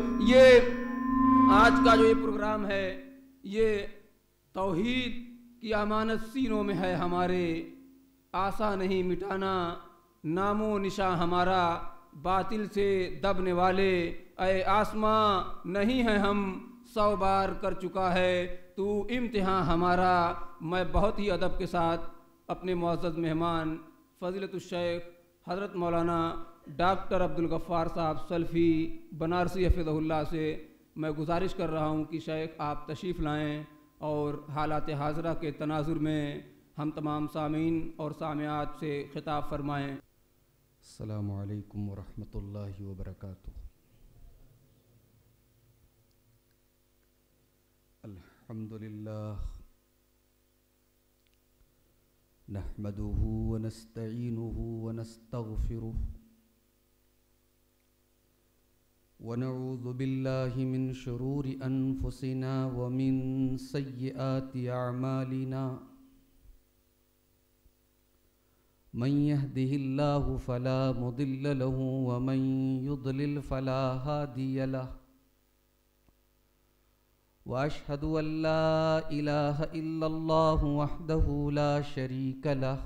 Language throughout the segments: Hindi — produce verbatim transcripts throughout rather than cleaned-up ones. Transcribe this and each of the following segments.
ये आज का जो ये प्रोग्राम है ये तौहीद की अमानत सीनों में है हमारे, आशा नहीं मिटाना नामो निशा हमारा, बातिल से दबने वाले ए आसमां नहीं है हम, सौ बार कर चुका है तू इम्तिहान हमारा। मैं बहुत ही अदब के साथ अपने मुअज़्ज़ज़ मेहमान फ़ज़ीलतुश शेख हज़रत मौलाना डॉक्टर अब्दुल गफ़्फ़ार साहब सल्फ़ी बनारसी हफ़िज़हुल्लाह से मैं गुजारिश कर रहा हूँ कि शेख आप तशरीफ़ लाएँ और हालात हाजरा के तनाजुर में हम तमाम सामीन और सामियात से खिताब फरमाएँ। अस्सलामु अलैकुम वरहमतुल्लाहि वबरकातुहू। अल्हम्दुलिल्लाह नहमदुहु व नस्तईनुहु व नस्तगफिरुहु व नऊज़ु बिल्लाहि मिन शुरूरि अनफुसिना व मिन सय्यिआति अअमालिना मन यहदिहिल्लाहु फला मुदिल्ल लहु व मन युद्लिल फला हादिय लहु वाशहदु अल्ला इलाहा इल्लल्लाहु वहदहु ला शरीक लह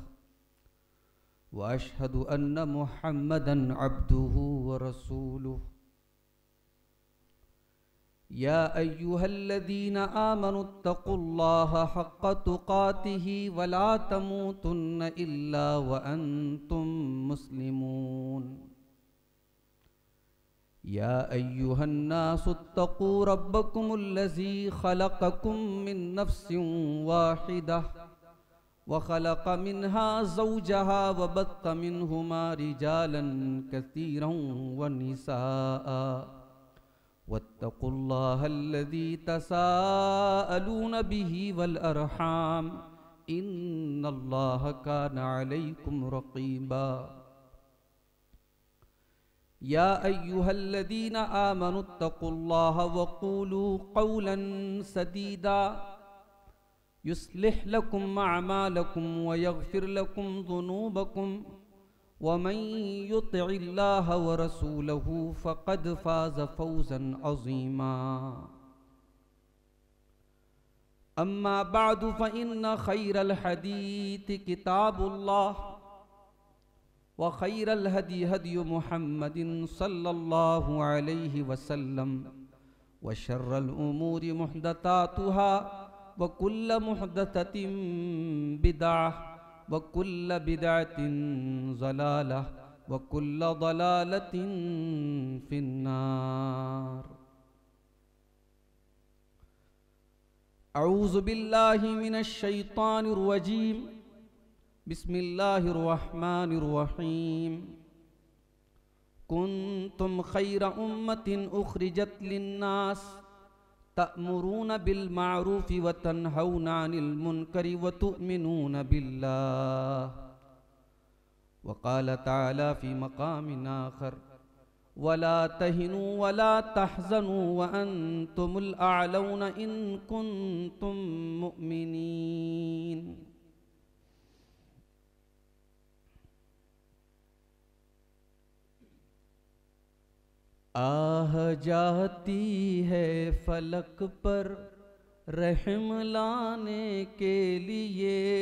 वाशहदु अन्ना मुहम्मदन अब्दुहु व रसूलुहु या अय्युहल्लज़ीना आमनुत्तक़ुल्लाहा हक़्क़ तुक़ातिही व ला तमूतुन्ना इल्ला व अंतुम मुस्लिमून या अय्युहन्नासुत्तक़ू रब्बकुमुल्लज़ी ख़लक़कुम मिन नफ़्सिन वाहिदह व ख़लक़ मिन्हा ज़ौजहा व बत्त मिन्हुमा रिजालन कसीरन व निसाआ वत्तक़ुल्लाहल्लज़ी तसाअलून बिही वल अरहाम इन्नल्लाह कान अलैकुम रक़ीबा या अय्युहल्लज़ीना आमनुत्तक़ुल्लाह वक़ूलू क़ौलन सदीदा युस्लिह लकुम अमालकुम वयग़फ़िर लकुम ज़ुनूबकुम वमन युतिइल्लाह वरसूलहु फ़क़द फ़ाज़ फ़ौज़न अज़ीमा अम्मा बअद फ़इन्न ख़ैरल हदीथि किताबुल्लाह व खैरल हदी हदी मुहम्मदिन सल्लल्लाहु अलैहि वसल्लम व शर्रल उमूरि मुहदसातुहा व कुल्ल मुहदसतिन बिदअह व कुल्ल बिदअतिन ज़लालह व कुल्ल ज़लालतिन फिन्नार। अऊज़ु बिल्लाहि मिनश शैतानिर रजीम बिस्मिल्लाहिर्रहमानिर्रहीम कुन्तुम खैरा उम्मतिन उखरिजत लिन्नास तअमुरूना बिल मारूफि व तन्हौना अनिल मुनकरि व तु'मिनूना बिल्लाह व क़ाल तआला फ़ी मक़ामिन आख़र वला तहिनू वला तहज़नू व अंतुमुल अअलौना इन कुन्तुम मुअमिनीन। आह जाती है फलक पर रहम लाने के लिए,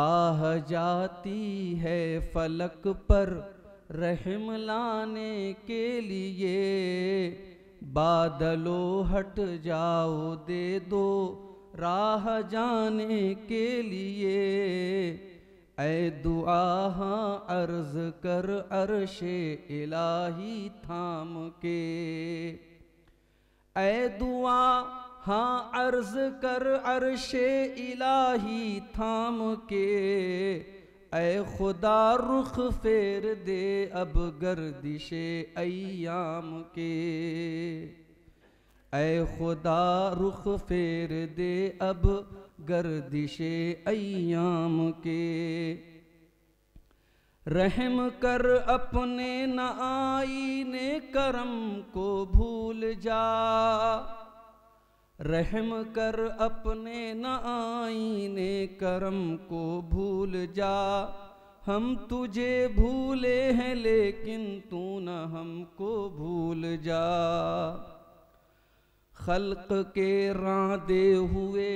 आह जाती है फलक पर रहम लाने के लिए, बादलों हट जाओ दे दो राह जाने के लिए। ऐ दुआ हाँ अर्ज कर अरशे इलाही थाम के, ऐ दुआ हाँ अर्ज कर अरशे इलाही थाम के, ऐ खुदा रुख फेर दे अब गर्दिशे अय्याम के, ऐ खुदा रुख फेर दे अब गर्दिशे अय्याम के। रहम कर अपने न आईने करम को भूल जा, रहम कर अपने न आईने करम को भूल जा, हम तुझे भूले हैं लेकिन तू न हमको भूल जा। खल्क के रांदे हुए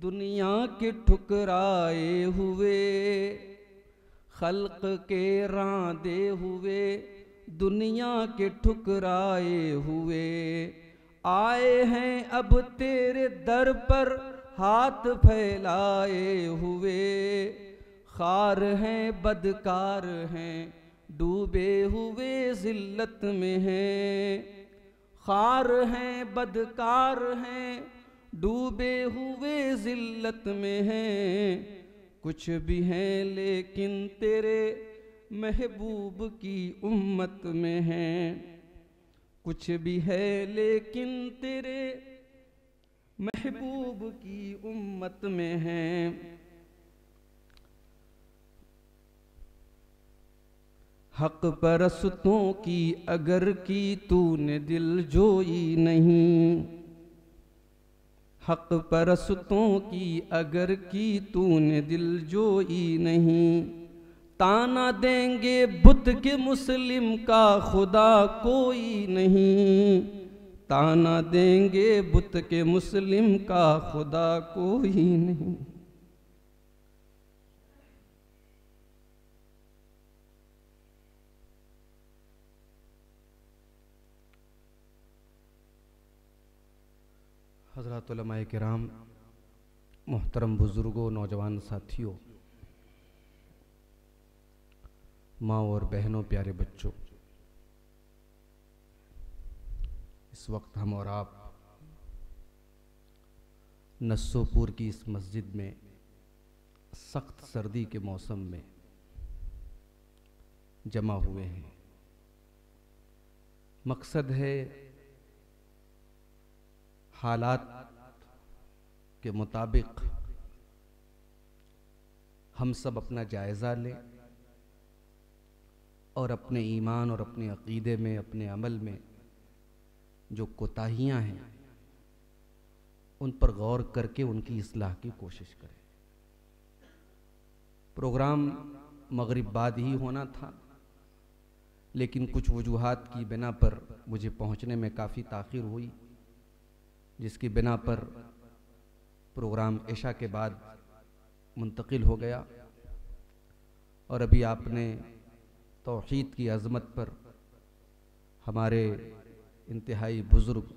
दुनिया के ठुकराए हुए, खल्क के रांदे हुए दुनिया के ठुकराए हुए, आए हैं अब तेरे दर पर हाथ फैलाए हुए। खार हैं बदकार हैं डूबे हुए जिल्लत में हैं, खार हैं बदकार हैं डूबे हुए जिल्लत में हैं, कुछ भी हैं लेकिन तेरे महबूब की उम्मत में हैं, कुछ भी है लेकिन तेरे महबूब की उम्मत में हैं। हक परस्तों की अगर की तूने दिल जोई नहीं, हक परस्तों की अगर की तूने दिल जोई नहीं, ताना देंगे बुत के मुस्लिम का खुदा कोई नहीं, ताना देंगे बुत के मुस्लिम का खुदा कोई नहीं। हज़रात उलमाए किराम, मोहतरम बुजुर्गों, नौजवान साथियों, माँ और बहनों, प्यारे बच्चों, इस वक्त हम और आप नसोपुर की इस मस्जिद में सख्त सर्दी के मौसम में जमा हुए हैं। मकसद है हालात के मुताबिक हम सब अपना जायज़ा लें और अपने ईमान और अपने अक़ीदे में, अपने अमल में जो कोताहियां हैं उन पर गौर करके उनकी इस्लाह की कोशिश करें। प्रोग्राम मगरिब बाद ही होना था, लेकिन कुछ वजूहात की बिना पर मुझे पहुंचने में काफ़ी ताख़ीर हुई, जिसकी बिना पर प्रोग्राम ईशा के बाद मुंतकिल हो गया। और अभी आपने तौहीद की अज़मत पर हमारे इंतहाई बुज़ुर्ग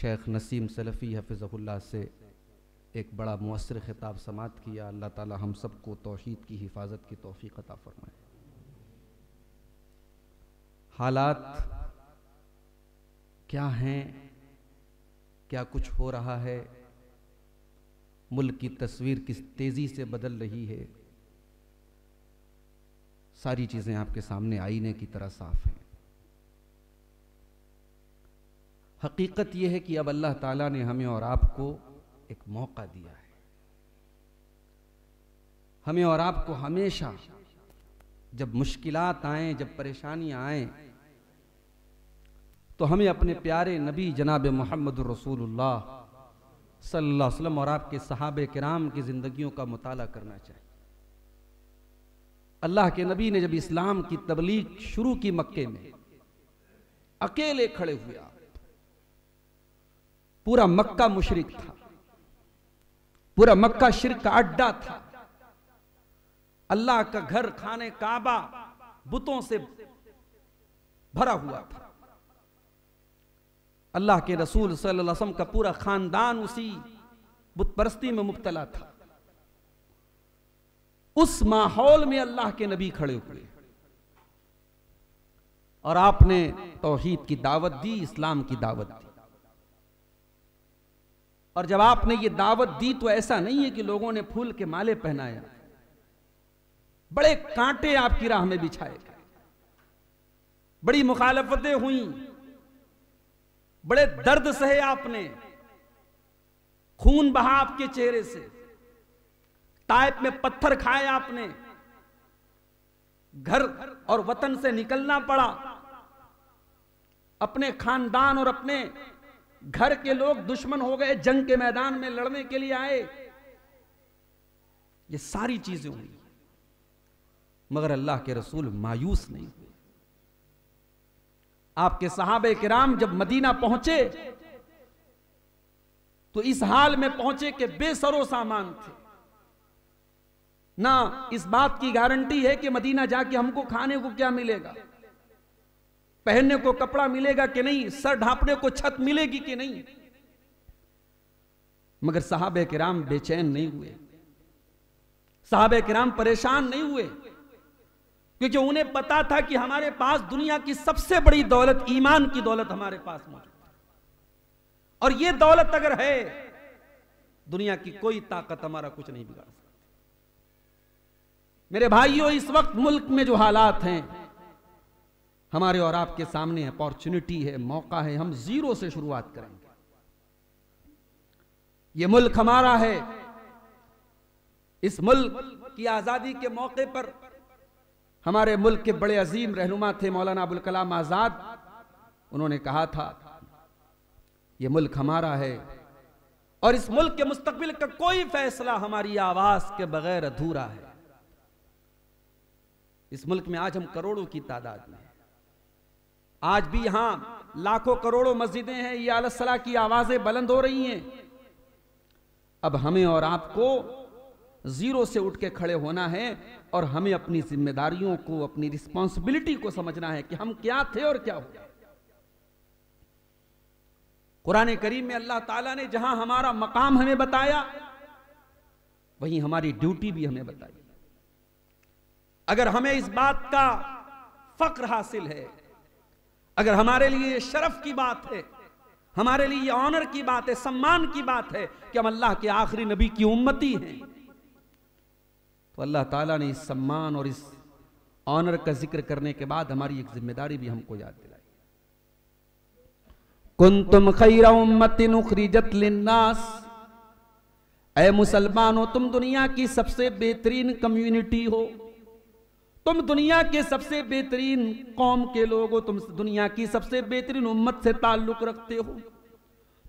शेख नसीम सलफ़ी हफ़िज़हुल्लाह से एक बड़ा मुअस्सिर ख़िताब समाअत किया। अल्लाह ताला हम सबको तौहीद की हिफाजत की तौफ़ीक़ अता फ़रमाए। हालात क्या हैं, क्या कुछ हो रहा है, मुल्क की तस्वीर किस तेज़ी से बदल रही है, सारी चीज़ें आपके सामने आईने की तरह साफ हैं। हकीकत यह है कि अब अल्लाह ताला ने हमें और आपको एक मौका दिया है, हमें और आपको हमेशा जब मुश्किलात आएँ, जब परेशानियाँ आएँ, तो हमें अपने प्यारे नबी जनाब मोहम्मद रसूलुल्लाह सल्लल्लाहु अलैहि वसल्लम और आपके सहाबे किराम की ज़िंदगियों का मुताला करना चाहिए। अल्लाह के नबी ने जब इस्लाम की तबलीग शुरू की मक्के में, अकेले खड़े हुए आप, पूरा मक्का मुशरिक था, पूरा मक्का शिर्क का अड्डा था, अल्लाह का घर खाने काबा बुतों से भरा हुआ था। अल्लाह के रसूल सल्लल्लाहु अलैहि वसल्लम का पूरा खानदान उसी बुतपरस्ती में मुब्तला था। उस माहौल में अल्लाह के नबी खड़े हुए और आपने तौहीद की दावत दी, इस्लाम की दावत दी। और जब आपने ये दावत दी तो ऐसा नहीं है कि लोगों ने फूल के माले पहनाया, बड़े कांटे आपकी राह में बिछाए गए, बड़ी मुखालफतें हुई, बड़े दर्द सहे आपने, खून बहा आपके चेहरे से, ताइफ में पत्थर खाए आपने, घर और वतन से निकलना पड़ा, अपने खानदान और अपने घर के लोग दुश्मन हो गए, जंग के मैदान में लड़ने के लिए आए। ये सारी चीजें हुई। मगर अल्लाह के रसूल मायूस नहीं हुए। आपके सहाबे किराम जब मदीना पहुंचे तो इस हाल में पहुंचे कि बेसरो सामान थे। ना इस बात की गारंटी है कि मदीना जाके हमको खाने को क्या मिलेगा, पहनने को कपड़ा मिलेगा कि नहीं, सर ढांपने को छत मिलेगी कि नहीं, मगर सहाबे किराम बेचैन नहीं हुए, सहाबे किराम परेशान नहीं हुए, क्योंकि उन्हें पता था कि हमारे पास दुनिया की सबसे बड़ी दौलत ईमान की दौलत हमारे पास मौजूद है, और यह दौलत अगर है दुनिया की कोई ताकत हमारा कुछ नहीं बिगाड़ सकती। मेरे भाइयों, इस वक्त मुल्क में जो हालात हैं हमारे और आपके सामने अपॉर्चुनिटी है, मौका है, हम जीरो से शुरुआत करेंगे। यह मुल्क हमारा है, इस मुल्क की आजादी के मौके पर हमारे मुल्क के बड़े अजीम रहनुमा थे मौलाना अबुल कलाम आजाद, उन्होंने कहा था यह मुल्क हमारा है और इस मुल्क के मुस्तकबिल का कोई फैसला हमारी आवाज के बगैर अधूरा है। इस मुल्क में आज हम करोड़ों की तादाद में, आज भी यहां लाखों करोड़ों मस्जिदें हैं, ये अलसला की आवाजें बुलंद हो रही हैं। अब हमें और आपको जीरो से उठ के खड़े होना है और हमें अपनी जिम्मेदारियों को, अपनी रिस्पॉन्सिबिलिटी को समझना है कि हम क्या थे और क्या हुए। कुरान करीम में अल्लाह ताला ने जहां हमारा मकाम हमें बताया वहीं हमारी ड्यूटी भी हमें बताई। अगर हमें इस बात का फक्र हासिल है, अगर हमारे लिए शरफ की बात है, हमारे लिए ऑनर की बात है, सम्मान की बात है कि हम अल्लाह के आखिरी नबी की उम्मती हैं, तो अल्लाह ताला ने इस सम्मान और इस ऑनर का जिक्र करने के बाद हमारी एक जिम्मेदारी भी हमको याद दिलाई। कुंतुम खैरा उम्मतिन उखरिजत लिन्नास, ऐ मुसलमानों तुम दुनिया की सबसे बेहतरीन कम्युनिटी हो, तुम दुनिया के सबसे बेहतरीन कौम के लोग हो, तुम दुनिया की सबसे बेहतरीन उम्मत से ताल्लुक रखते हो,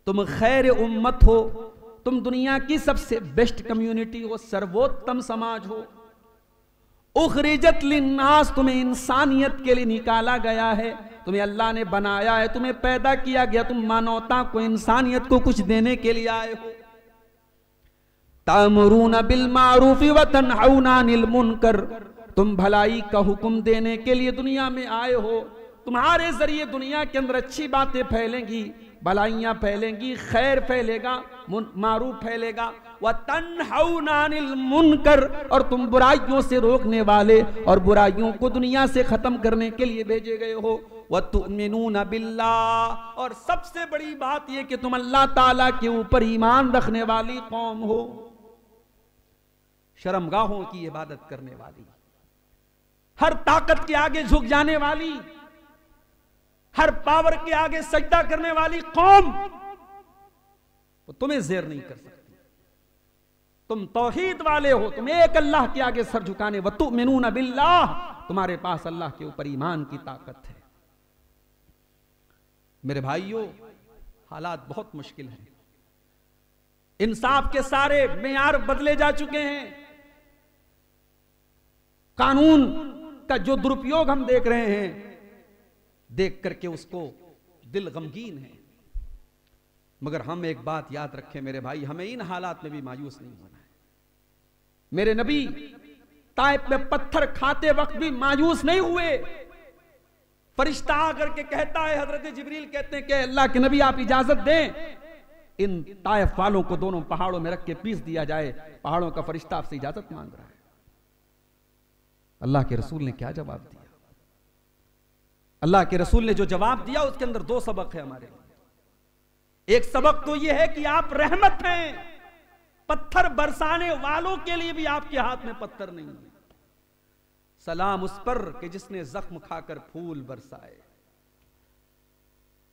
तुम खैर उम्मत हो, तुम दुनिया की सबसे बेस्ट कम्युनिटी हो, सर्वोत्तम समाज हो। उखरिजत लिन्नास, तुम्हें इंसानियत के लिए निकाला गया है, तुम्हें अल्लाह ने बनाया है, तुम्हें पैदा किया गया, तुम मानवता को, इंसानियत को कुछ देने के लिए आए हो। तामरून बिल मारूफी व तनहौन अनिल मुनकर, तुम भलाई का हुक्म देने के लिए दुनिया में आए हो, तुम्हारे जरिए दुनिया के अंदर अच्छी बातें फैलेंगी, भलाइयां फैलेंगी, खैर फैलेगा, मारूफ फैलेगा। व तन्हौना अनिल मुनकर, और तुम बुराइयों से रोकने वाले और बुराइयों को दुनिया से खत्म करने के लिए भेजे गए हो। व तुमिनूना बिल्लाह, और सबसे बड़ी बात यह कि तुम अल्लाह ताला के ऊपर ईमान रखने वाली कौम हो, शर्मगाहों की इबादत करने वाली, हर ताकत के आगे झुक जाने वाली, हर पावर के आगे सजदा करने वाली कौम, वो तुम्हें जेर नहीं कर सकती। तुम तौहीद वाले हो, तुम एक अल्लाह के आगे सर झुकाने, व तुमिनूना बिल्लाह, तुम्हारे पास अल्लाह के ऊपर ईमान की ताकत है। मेरे भाइयों, हालात बहुत मुश्किल हैं, इंसाफ के सारे मेयार बदले जा चुके हैं, कानून का जो दुरुपयोग हम देख रहे हैं, देख करके उसको दिल गमगीन है, मगर हम एक बात याद रखें मेरे भाई, हमें इन हालात में भी मायूस नहीं होना है। मेरे नबी ताइफ में पत्थर खाते वक्त भी मायूस नहीं हुए। फरिश्ता आकर के कहता है, हजरत जिब्रील कहते हैं कि अल्लाह के नबी आप इजाजत दें, इन ताइफ वालों को दोनों पहाड़ों में रख के पीस दिया जाए। पहाड़ों का फरिश्ता आपसे इजाजत मांग रहा है, अल्लाह के रसूल ने क्या जवाब दिया? अल्लाह के रसूल ने जो जवाब दिया उसके अंदर दो सबक है हमारे लिए। एक सबक तो यह है कि आप रहमत हैं, पत्थर बरसाने वालों के लिए भी आपके हाथ में पत्थर नहीं है। सलाम उस पर कि जिसने जख्म खाकर फूल बरसाए,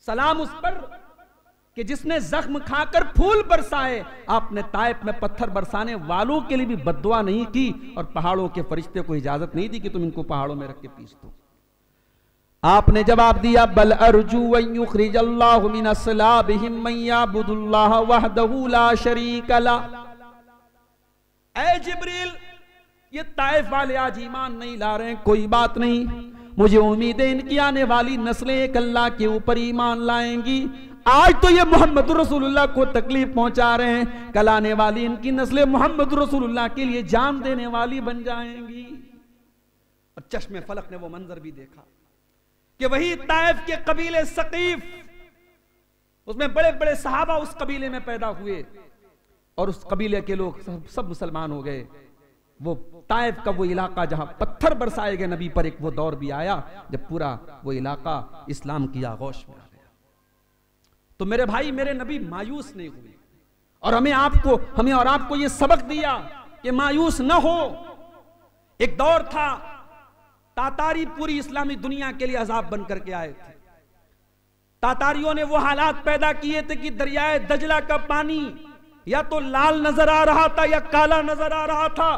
सलाम उस पर कि जिसने जख्म खाकर फूल बरसाए। आपने ताइफ में पत्थर बरसाने वालों के लिए भी बद्दुआ नहीं की और पहाड़ों के फरिश्ते को इजाजत नहीं दी कि तुम इनको पहाड़ों में रख के पीस दो। आपने जवाब दिया, बल अर्जू वन युखरिजल्लाहु मिन अस्लाबिहिम मन याबुदुल्लाह वहदहु ला शरीक ला। ऐ जिब्रील, ये ताइफ वाले आज ईमान नहीं ला रहे हैं, कोई बात नहीं, मुझे उम्मीद है इनकी आने वाली नस्लें एक अल्लाह के ऊपर ईमान लाएंगी। आज तो ये मोहम्मद रसूलुल्लाह को तकलीफ पहुंचा रहे हैं, कल आने वाली इनकी नस्लें मोहम्मद रसूलुल्लाह के लिए जान देने वाली बन जाएंगी। और चश्मे फलक ने वो मंजर भी देखा कि वही ताइफ के कबीले सकीफ, उसमें बड़े बड़े सहाबा उस कबीले में पैदा हुए और उस कबीले के लोग सब, सब मुसलमान हो गए। वो ताइफ का वो इलाका जहां पत्थर बरसाए गए नबी पर, एक वो दौर भी आया जब पूरा वो इलाका इस्लाम की आगोश में आ गया। तो मेरे भाई, मेरे नबी मायूस नहीं हुए और हमें आपको हमें और आपको ये सबक दिया कि मायूस न हो। एक दौर था तातारी पूरी इस्लामी दुनिया के लिए अजाब बन करके आए थे। तातारियों ने वो हालात पैदा किए थे कि दरियाए दजला का पानी या तो लाल नजर आ रहा था या काला नजर आ रहा था।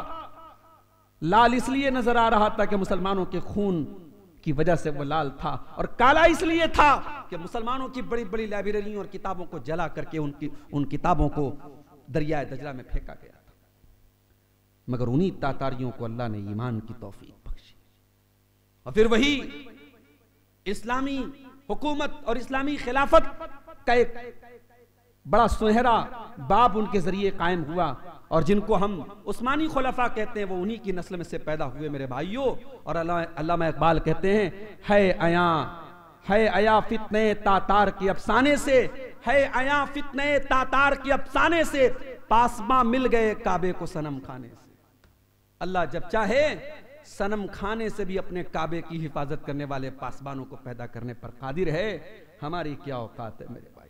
लाल इसलिए नजर आ रहा था कि मुसलमानों के खून की वजह से वो लाल था, और काला इसलिए था कि मुसलमानों की बड़ी बड़ी लाइब्रेरियों और किताबों को जला करके उनकी उन किताबों को दरियाए दजला में फेंका गया था। मगर उन्हीं तातारियों को अल्लाह ने ईमान की तौफीक बख्शी और फिर वही इस्लामी हुकूमत और इस्लामी खिलाफत का एक बड़ा सुनहरा बाब उनके जरिए कायम हुआ। और जिनको हम उस्मानी खुलफा कहते हैं वो उन्हीं की नस्ल में से पैदा हुए मेरे भाइयों। और अल्लामा इकबाल कहते हैं, है अया है अया फितने तातार के अफसाने से, है अया फितने तातार के अफसाने से, पासमा मिल गए काबे को सनम खाने से। अल्लाह जब चाहे सनम खाने से भी अपने काबे की हिफाजत करने वाले पासबानों को पैदा करने पर कादिर है। हमारी क्या औकात है मेरे भाई।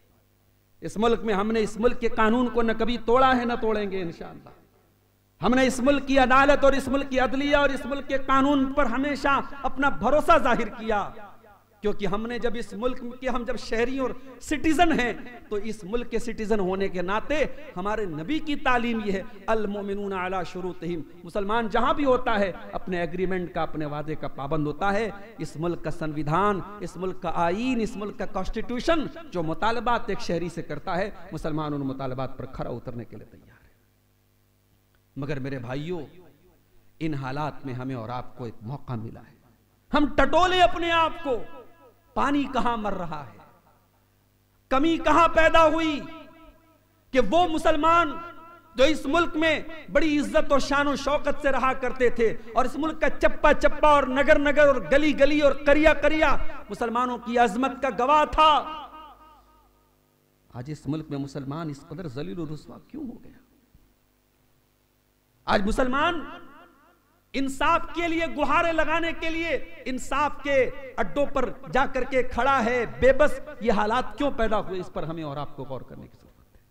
इस मुल्क में हमने इस मुल्क के कानून को न कभी तोड़ा है न तोड़ेंगे इंशाअल्लाह। हमने इस मुल्क की अदालत और इस मुल्क की अदलिया और इस मुल्क के कानून पर हमेशा अपना भरोसा जाहिर किया, क्योंकि हमने जब इस मुल्क के हम जब शहरी और सिटीजन हैं तो इस मुल्क के सिटीजन होने के नाते हमारे नबी की तालीम यह है, अल मोमिनून अला शुरूतिहिम, मुसलमान जहां भी होता है अपने एग्रीमेंट का अपने वादे का पाबंद होता है। इस मुल्क का संविधान, इस मुल्क का आईन, इस मुल्क का कॉन्स्टिट्यूशन जो मुतालबात एक शहरी से करता है, मुसलमान उन मुतालबात पर खरा उतरने के लिए तैयार है। मगर मेरे भाइयों, इन हालात में हमें और आपको एक मौका मिला है। हम टटोले अपने आप को, पानी कहां मर रहा है, कमी कहां पैदा हुई कि वो मुसलमान जो इस मुल्क में बड़ी इज्जत और शान और शौकत से रहा करते थे और इस मुल्क का चप्पा चप्पा और नगर नगर और गली गली और करिया करिया मुसलमानों की अजमत का गवाह था, आज इस मुल्क में मुसलमान इस कदर जलील और रुसवा क्यों हो गया। आज मुसलमान इंसाफ के लिए गुहारे लगाने के लिए इंसाफ के अड्डों पर जाकर के खड़ा है बेबस। ये हालात क्यों पैदा हुए, इस पर हमें और आपको गौर करने की जरूरत है।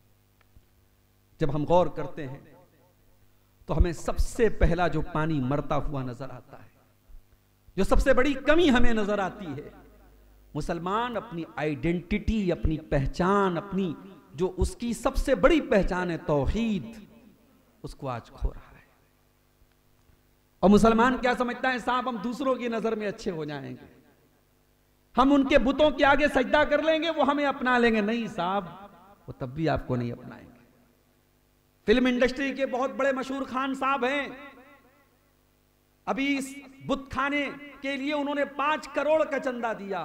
जब हम गौर करते हैं तो हमें सबसे पहला जो पानी मरता हुआ नजर आता है, जो सबसे बड़ी कमी हमें नजर आती है, मुसलमान अपनी आइडेंटिटी, अपनी पहचान, अपनी जो उसकी सबसे बड़ी पहचान है तौहीद, उसको आज खो रहा है। और मुसलमान क्या समझता है, साहब हम दूसरों की नजर में अच्छे हो जाएंगे, हम उनके बुतों के आगे सजदा कर लेंगे, वो हमें अपना लेंगे। नहीं साहब, वो तब भी आपको नहीं अपनाएंगे। फिल्म इंडस्ट्री के बहुत बड़े मशहूर खान साहब हैं, अभी इस बुत खाने के लिए उन्होंने पांच करोड़ का चंदा दिया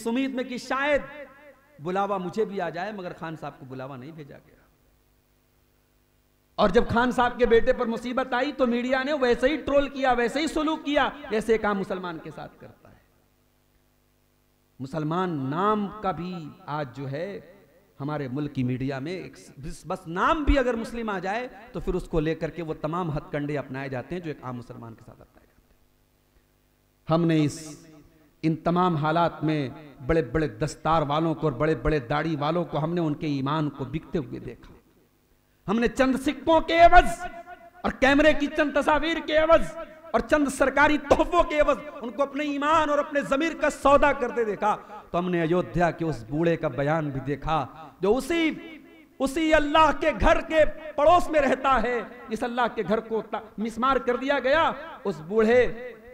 इस उम्मीद में कि शायद बुलावा मुझे भी आ जाए, मगर खान साहब को बुलावा नहीं भेजा गया। और जब खान साहब के बेटे पर मुसीबत आई तो मीडिया ने वैसे ही ट्रोल किया, वैसे ही सलूक किया जैसे काम मुसलमान के साथ करता है। मुसलमान नाम का भी आज जो है हमारे मुल्क की मीडिया में एक बस नाम भी अगर मुस्लिम आ जाए तो फिर उसको लेकर के वो तमाम हथकंडे अपनाए जाते हैं जो एक आम मुसलमान के साथ अपनाए जाते हैं। हमने इस इन तमाम हालात में बड़े बड़े दस्तार वालों को और बड़े बड़े दाढ़ी वालों को हमने उनके ईमान को बिकते हुए देखा। हमने चंद सिक्कों के एवज और कैमरे की चंद तस्वीर के एवज और चंद सरकारी तोहफों के एवज उनको अपने ईमान और अपने जमीर का सौदा करते देखा। तो हमने अयोध्या के उस बूढ़े का बयान भी देखा जो उसी उसी अल्लाह के घर के पड़ोस में रहता है। इस अल्लाह के घर को मिस्मार कर दिया गया। उस बूढ़े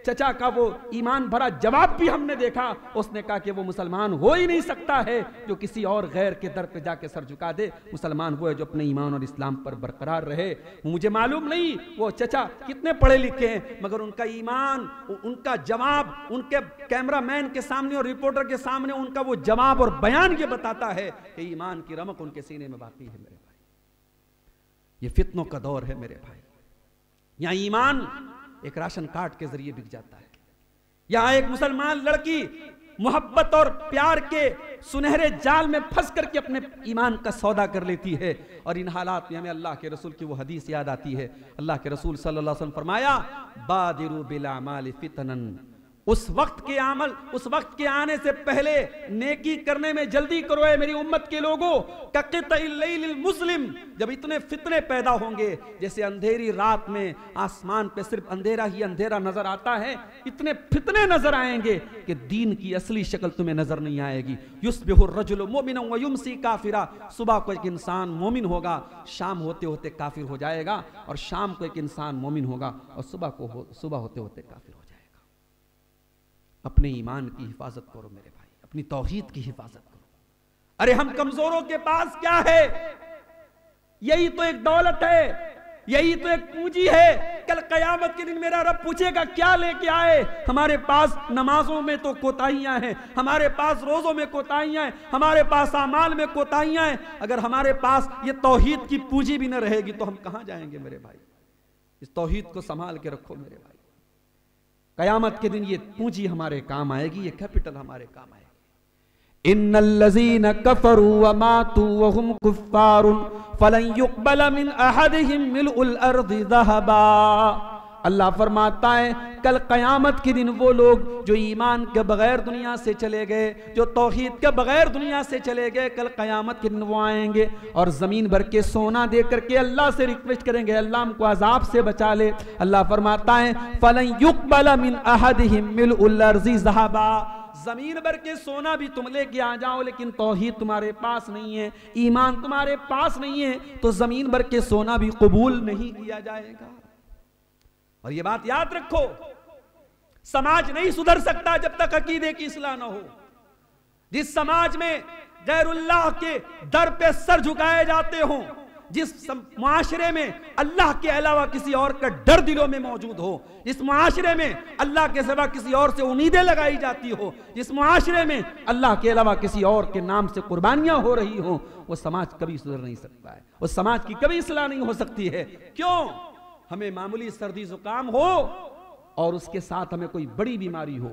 चचा का वो ईमान भरा जवाब भी हमने देखा। उसने कहा कि वो मुसलमान हो ही नहीं सकता है जो किसी और गैर के दर पे जाके सर झुका दे, मुसलमान वो है जो अपने ईमान और इस्लाम पर बरकरार रहे। मुझे मालूम नहीं वो चचा कितने पढ़े लिखे हैं, मगर उनका ईमान, उनका जवाब, उनके कैमरा मैन के सामने और रिपोर्टर के सामने उनका वो जवाब और बयान ये बताता है कि ईमान की रमक उनके सीने में बाकी है। मेरे भाई, ये फितनों का दौर है मेरे भाई। यहाँ ईमान एक राशन कार्ड के जरिए बिक जाता है। यहाँ एक मुसलमान लड़की मोहब्बत और प्यार के सुनहरे जाल में फंस करके अपने ईमान का सौदा कर लेती है। और इन हालात में हमें अल्लाह के रसूल की वो हदीस याद आती है। अल्लाह के रसूल सल्लल्लाहु अलैहि वसल्लम फरमाया, बादिरु बिल आमाल फितनन, उस वक्त के अमल, उस वक्त के आने से पहले नेकी करने में जल्दी करो ए मेरी उम्मत के लोगों। कक़तइल लैलिल मुस्लिम, जब इतने फितने पैदा होंगे जैसे अंधेरी रात में आसमान पे सिर्फ अंधेरा ही अंधेरा नजर आता है, इतने फितने नजर आएंगे कि दीन की असली शक्ल तुम्हें नजर नहीं आएगी। युस्बिहुर रजुलु मोमिनन व युमसी काफिरा, सुबह को एक इंसान मोमिन होगा, शाम होते होते काफिर हो जाएगा, और शाम को एक इंसान मोमिन होगा और सुबह को सुबह होते होते काफिर हो जाएगा। अपने ईमान की हिफाजत करो मेरे भाई, अपनी तौहीद की हिफाजत करो। अरे हम कमजोरों के पास क्या है, यही तो एक दौलत है, यही तो एक पूंजी है। कल कयामत के दिन मेरा रब पूछेगा क्या लेके आए। हमारे पास नमाजों में तो कोताहियां हैं, हमारे पास रोजों में कोताहियां हैं, हमारे पास आमाल में कोताहियां हैं। अगर हमारे पास ये तौहीद की पूंजी भी ना रहेगी तो हम कहां जाएंगे मेरे भाई। इस तौहीद को संभाल के रखो मेरे भाई। कयामत के दिन ये पूंजी हमारे काम आएगी, ये कैपिटल हमारे काम आएगी। इन्नल्लज़ीना कफ़रू व मातू व हुम कुफ़्फ़ारुन फ़लन युक़्बल मिन अहदिहिम मिलउल अर्ज़ि ज़हबा। अल्लाह फरमाता है कल कयामत के दिन वो लोग जो ईमान के बगैर दुनिया से चले गए, जो तौहीद के बगैर दुनिया से चले गए, कल कयामत के दिन वो आएंगे और ज़मीन भर के सोना दे करके अल्लाह से रिक्वेस्ट करेंगे, अल्लाह हमको अजाब से बचा ले। अल्लाह फरमाता है फ़लन युक़्बल मिन अहदिहिम मिलउल अर्ज़ि ज़हबा, जमीन भर के सोना भी तुम लेके आ जाओ लेकिन तौहीद तुम्हारे पास नहीं है, ईमान तुम्हारे पास नहीं है, तो जमीन भर के सोना भी कबूल नहीं किया जाएगा। और ये बात याद रखो, समाज नहीं सुधर सकता जब तक अकीदे की इस्लाह ना हो। जिस समाज में गैरुल्लाह के दर पे सर झुकाए जाते हों, जिस माशरे में अल्लाह के अलावा किसी और का डर दिलों में मौजूद हो, जिस माशरे में अल्लाह के सिवा किसी और से उम्मीदें लगाई जाती हो, जिस माशरे में अल्लाह के अलावा किसी और के नाम से कुर्बानियां हो रही हो, वो समाज कभी सुधर नहीं सकता है, उस समाज की कभी इस्लाह नहीं हो सकती है। क्यों? हमें मामूली सर्दी जुकाम हो और उसके साथ हमें कोई बड़ी बीमारी हो।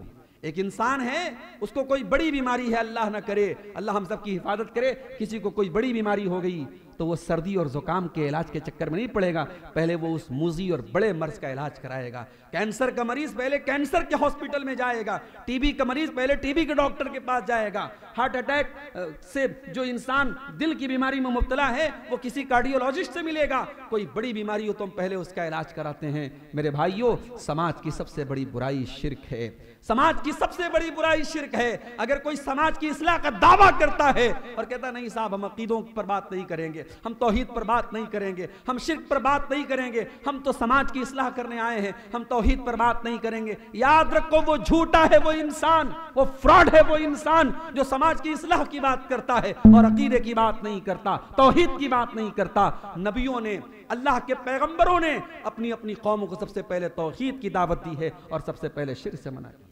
एक इंसान है, उसको कोई बड़ी बीमारी है, अल्लाह ना करे, अल्लाह हम सब की हिफाजत करे, किसी को कोई बड़ी बीमारी हो गई तो वो सर्दी और जुकाम के इलाज के चक्कर में नहीं पड़ेगा, पहले वो उस मूजी और बड़े मर्ज का इलाज कराएगा। कैंसर का मरीज पहले कैंसर के हॉस्पिटल में जाएगा, टीबी का मरीज पहले टीबी के डॉक्टर के पास जाएगा। हार्ट अटैक से जो इंसान दिल की बीमारी में मुब्तला है वो किसी कार्डियोलॉजिस्ट से मिलेगा। कोई बड़ी बीमारी हो तो हम पहले उसका इलाज कराते हैं। मेरे भाइयों, समाज की सबसे बड़ी बुराई शिर्क है, समाज की सबसे बड़ी बुराई शिर्क है। अगर कोई समाज की इस्लाह का दावा करता है और कहता नहीं साहब हम अकीदों पर बात नहीं करेंगे, हम तौहीद पर बात नहीं करेंगे, हम शिर्क पर बात नहीं करेंगे, हम तो समाज की इस्लाह करने आए हैं, हम तौहीद पर बात नहीं करेंगे, याद रखो वो झूठा है, वो इंसान, वो फ्रॉड है, वो इंसान जो समाज की इस्लाह की बात करता है और अकीदे की बात नहीं करता, तौहीद की बात नहीं करता। नबियों ने, अल्लाह के पैगम्बरों ने अपनी अपनी कौमों को सबसे पहले तौहीद की दावत दी है और सबसे पहले शिर्क से मना किया।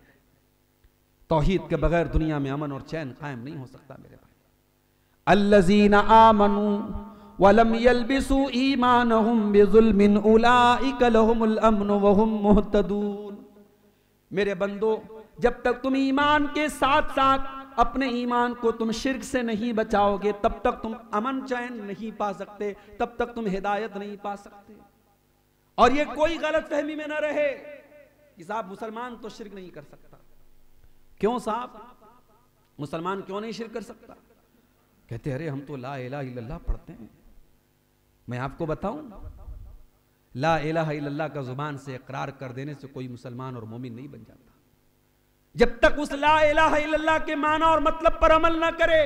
तौहीद के बगैर दुनिया में अमन और चैन कायम नहीं हो सकता मेरे भाई। अल्लज़ीना आमनू वलम यल्बिसू ईमानहुम बिज़ुल्मिन उलाइका लहुमुल अम्नु वहुम मुहतदून। मेरे बंदो, जब तक तुम ईमान के साथ साथ अपने ईमान को तुम शिर्क से नहीं बचाओगे तब तक तुम अमन चैन नहीं पा सकते, तब तक तुम हिदायत नहीं पा सकते। और ये कोई गलत फहमी में ना रहे कि साहब मुसलमान तो शिर्क नहीं कर सकता। क्यों साहब, मुसलमान क्यों नहीं शिर्क कर सकता? कहते अरे हम तो ला इलाहा इल्लल्लाह पढ़ते हैं। मैं आपको बताऊं, ला इलाहा इल्लल्लाह का जुबान से इकरार कर देने से कोई मुसलमान और मोमिन नहीं बन जाता जब तक उस ला इलाहा इल्लल्लाह के माना और मतलब पर अमल ना करे।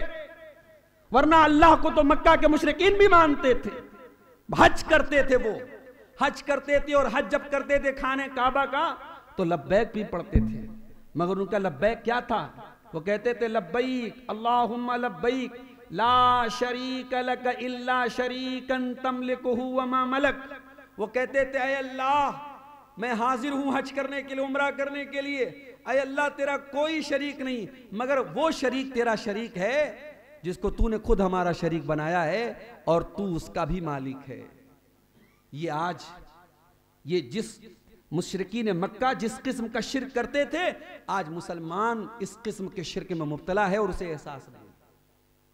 वरना अल्लाह को तो मक्का के मुशरिकीन भी मानते थे, हज करते थे, वो हज करते थे और हज जब करते थे खाने काबा का तो लब्बैक भी पढ़ते थे, मगर उनका लब्बैक क्या था? वो कहते थे लब्बैक अल्लाहुम्मा लब्बैक ला शरीक लक इल्ला शरीकन तमलिकुहु व मा मलक। वो कहते थे अय अल्लाह, मैं हाजिर हूँ हज करने के लिए, उम्रा करने के लिए, अय अल्लाह तेरा कोई शरीक नहीं, मगर वो शरीक तेरा शरीक है जिसको तूने खुद हमारा शरीक बनाया है और तू उसका भी मालिक है। ये आज ये जिस मुशरिकीन मक्का जिस किस्म का शिर्क करते थे, आज मुसलमान इस किस्म के शिर्क में मुब्तला है और उसे एहसास नहीं।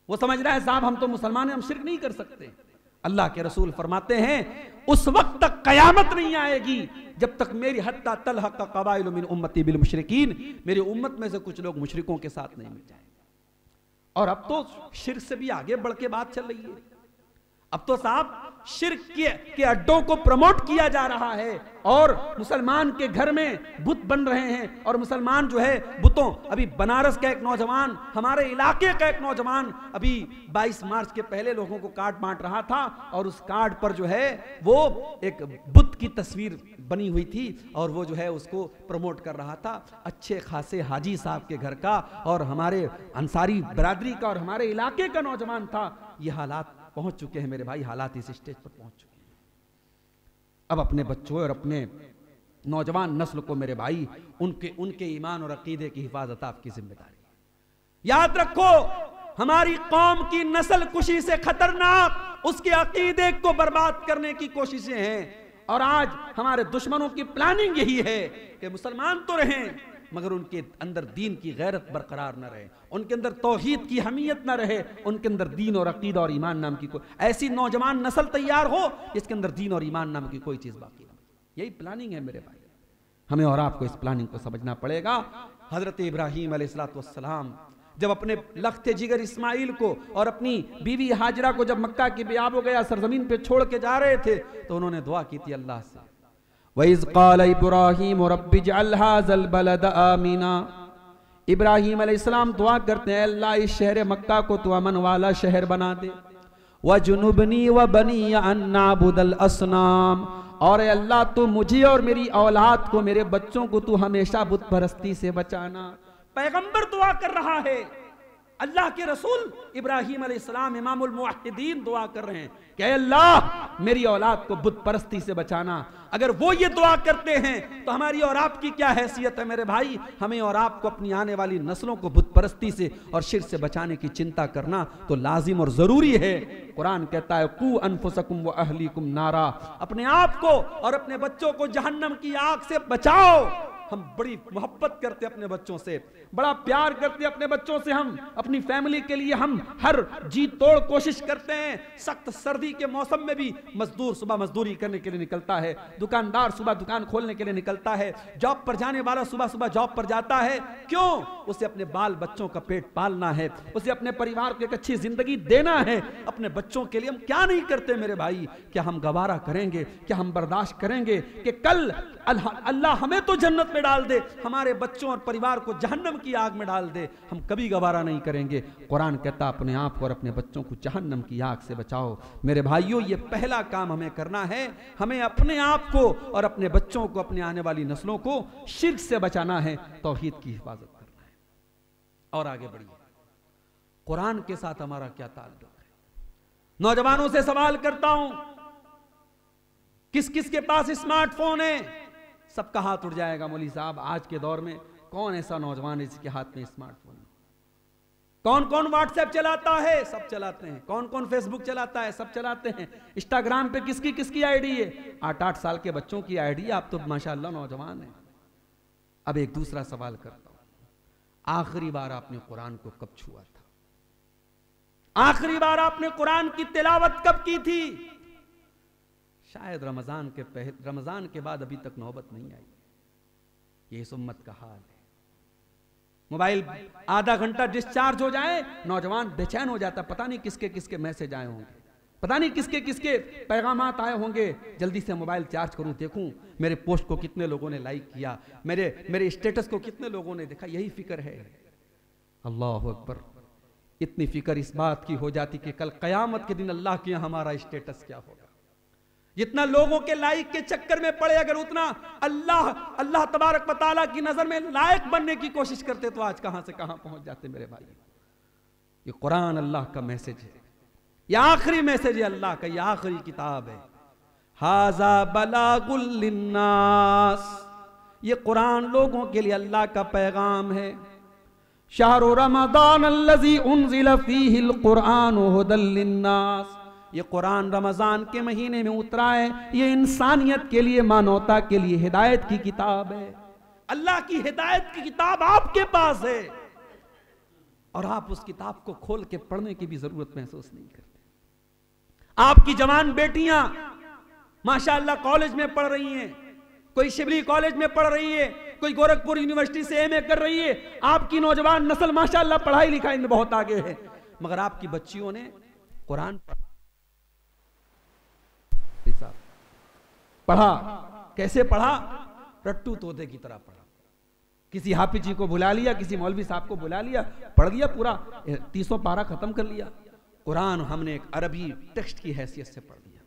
वो समझ रहा है साहब हम तो मुसलमान हैं, हम शिर्क नहीं कर सकते। अल्लाह के रसूल फरमाते हैं उस वक्त तक कयामत नहीं आएगी जब तक मेरी हत्ता तलहक कबाइल मिन उम्मती बिल मुशरिकीन, मेरी उम्मत में से कुछ लोग मुशरिकों के साथ नहीं मिल जाएंगे। और अब तो शिर्क से भी आगे बढ़ के बात चल रही है। अब तो साहब शिर्क के, के अड्डों को प्रमोट किया जा रहा है और मुसलमान के घर में बुत बन रहे हैं और मुसलमान जो है बुतों। अभी बनारस का एक नौजवान, हमारे इलाके का एक नौजवान अभी बाईस मार्च के पहले लोगों को कार्ड बांट रहा था और उस कार्ड पर जो है वो एक बुत की तस्वीर बनी हुई थी और वो जो है उसको प्रमोट कर रहा था। अच्छे खासे हाजी साहब के घर का और हमारे अंसारी बरादरी का और हमारे इलाके का नौजवान था। ये हालात पहुंच चुके हैं मेरे भाई, हालात इस स्टेज पर पहुंच चुके हैं। अब अपने बच्चों और अपने नौजवान नस्ल को मेरे भाई उनके उनके ईमान और अकीदे की हिफाजत आपकी जिम्मेदारी। याद रखो हमारी कौम की नस्ल कुशी से खतरनाक, उसके अकीदे को बर्बाद करने की कोशिशें हैं और आज हमारे दुश्मनों की प्लानिंग यही है कि मुसलमान तो रहें मगर उनके अंदर दीन की गैरत बरकरार न रहे, उनके अंदर तौहीद की हमीयत न रहे, उनके अंदर दीन और अकीदा और ईमान नाम की कोई ऐसी नौजवान नस्ल तैयार हो जिसके अंदर दीन और ईमान नाम की कोई चीज़ बाकी ना। यही प्लानिंग है मेरे भाई, हमें और आपको इस प्लानिंग को समझना पड़ेगा। हज़रत इब्राहीम अलैहिस्सलाम जब अपने लख्ते जिगर इस्माइल को और अपनी बीवी हाजरा को जब मक्का की बेआब हो गया सरजमीन पर छोड़ के जा रहे थे तो उन्होंने दुआ की थी अल्लाह से, वइज़ क़ाल इब्राहीम रब्बि अज्अल हाज़ल बलद आमीना। इब्राहीम अलैहिस्सलाम दुआ करते हैं अल्लाह इस शहर मक्का को तो अमन वाला शहर बना दे। व जुनुबनी व बनी अन नअबुदल अस्नाम, और अल्लाह तू मुझे और मेरी औलाद को, मेरे बच्चों को तू हमेशा बुत परस्ती से बचाना। पैगंबर दुआ कर रहा है, अल्लाह के रसूल इब्राहीम अलैहिस्सलाम इमामुल मुअहिदीन दुआ कर रहे हैं कि अल्लाह मेरी औलाद को बुत परस्ती से बचाना। अगर वो ये दुआ करते हैं तो हमारी और आपकी क्या हैसियत है मेरे भाई। हमें और आपको अपनी आने वाली नस्लों को बुत परस्ती से और शिर्क से बचाने की चिंता करना तो लाजिम और ज़रूरी है। कुरान कहता है कू अनफुसकुम व अहलीकुम नारा, अपने आप को और अपने बच्चों को जहन्नम की आग से बचाओ। हम बड़ी मोहब्बत करते अपने बच्चों से, बड़ा प्यार करते अपने बच्चों से, हम अपनी फैमिली के लिए हम हर जी तोड़ कोशिश करते हैं। सख्त सर्दी के मौसम में भी मजदूर सुबह मजदूरी करने के लिए निकलता है, दुकानदार सुबह दुकान खोलने के लिए निकलता है, जॉब पर जाने वाला सुबह सुबह जॉब पर जाता है। क्यों? उसे अपने बाल बच्चों का पेट पालना है, उसे अपने परिवार को एक अच्छी जिंदगी देना है। अपने बच्चों के लिए हम क्या नहीं करते मेरे भाई। क्या हम गवारा करेंगे? क्या हम बर्दाश्त करेंगे कि कल अल्लाह हमें तो जन्नत में डाल दे, हमारे बच्चों और परिवार को जहन्नम की आग में डाल दे? हम कभी गवारा नहीं करेंगे। कुरान कहता अपने आप को और अपने बच्चों को जहन्नम की आग से बचाओ। मेरे भाइयों ये पहला काम हमें करना है, हमें अपने आप को और अपने बच्चों को, अपने आने वाली नस्लों को शिर्क से बचाना है, तौहीद की हिफाजत करना है। और आगे बढ़िए, कुरान के साथ हमारा क्या ताल्लुक है? नौजवानों से सवाल करता हूं, किस किस के पास स्मार्टफोन है? सबका हाथ उठ जाएगा। मौली साहब आज के दौर में कौन ऐसा नौजवान है जिसके हाथ में स्मार्टफोन? कौन कौन व्हाट्सएप चलाता है? सब चलाते हैं। कौन कौन फेसबुक चलाता है? सब चलाते हैं। इंस्टाग्राम पे किसकी किसकी आईडी है? आठ आठ साल के बच्चों की आईडी। आप तो माशाल्लाह नौजवान हैं। अब एक दूसरा सवाल करता हूं, आखिरी बार आपने कुरान को कब छुआ था? आखिरी बार आपने कुरान की तिलावत कब की थी? शायद रमज़ान के पहले, रमज़ान के बाद अभी तक नौबत नहीं आई। ये इस उम्मत का हाल है। मोबाइल आधा घंटा डिस्चार्ज हो जाए नौजवान बेचैन हो जाता, पता नहीं किसके किसके मैसेज आए होंगे, पता नहीं किसके किसके पैगामात आए होंगे। जल्दी से मोबाइल चार्ज करूं, देखूं मेरे पोस्ट को कितने लोगों ने लाइक किया, मेरे मेरे स्टेटस को कितने लोगों ने देखा। यही फिक्र है। अल्लाह अकबर, इतनी फिक्र इस बात की हो जाती कि कल कयामत के दिन अल्लाह के यहाँ हमारा स्टेटस क्या होगा, जितना लोगों के लायक के चक्कर में पड़े, अगर उतना अल्लाह अल्लाह तबारक व तआला की नजर में लायक बनने की कोशिश करते तो आज कहां से कहां पहुंच जाते मेरे भाई। ये कुरान अल्लाह का मैसेज है, यह आखिरी मैसेज है अल्लाह का, यह आखिरी किताब है। हाजा बलागुल लिन्नास, ये कुरान लोगों के लिए अल्लाह का पैगाम है। शहरु रमज़ान अल्लज़ी उनज़िला फ़ीहिल कुरान हुदल लिन्नास, ये कुरान रमज़ान के महीने में उतरा है, ये इंसानियत के लिए, मानवता के लिए हिदायत की किताब है। अल्लाह की हिदायत की किताब आपके पास है और आप उस किताब को खोल के पढ़ने की भी जरूरत महसूस नहीं करते। आपकी जवान बेटियां माशाअल्लाह कॉलेज में पढ़ रही हैं, कोई शिबली कॉलेज में पढ़ रही है, कोई गोरखपुर यूनिवर्सिटी से एमए कर रही है। आपकी नौजवान नस्ल माशाअल्लाह पढ़ाई लिखाई में बहुत आगे है, मगर आपकी बच्चियों ने कुरान पढ़ा, कैसे पढ़ा? रट्टू तोते की तरह पढ़ा। किसी हाफिज जी को बुला लिया, किसी मौलवी साहब को बुला लिया, पढ़ दिया पूरा तीसों पारा खत्म कर लिया। कुरान हमने एक अरबी टेक्स्ट की हैसियत से पढ़ लिया।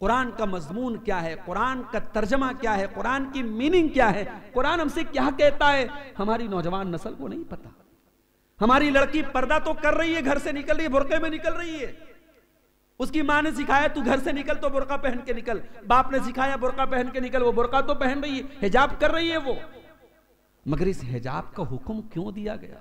कुरान का मजमून क्या है, कुरान का तर्जमा क्या है, कुरान की मीनिंग क्या है, कुरान हमसे क्या कहता है, हमारी नौजवान नस्ल को नहीं पता। हमारी लड़की पर्दा तो कर रही है, घर से निकल रही है, बुरके में निकल रही है। उसकी माँ ने सिखाया तू घर से निकल तो बुर्का पहन के निकल, बाप ने सिखाया बुर्का पहन के निकल, वो बुर्का तो पहन रही है, हिजाब कर रही है वो। मगर इस हिजाब का हुक्म क्यों दिया गया?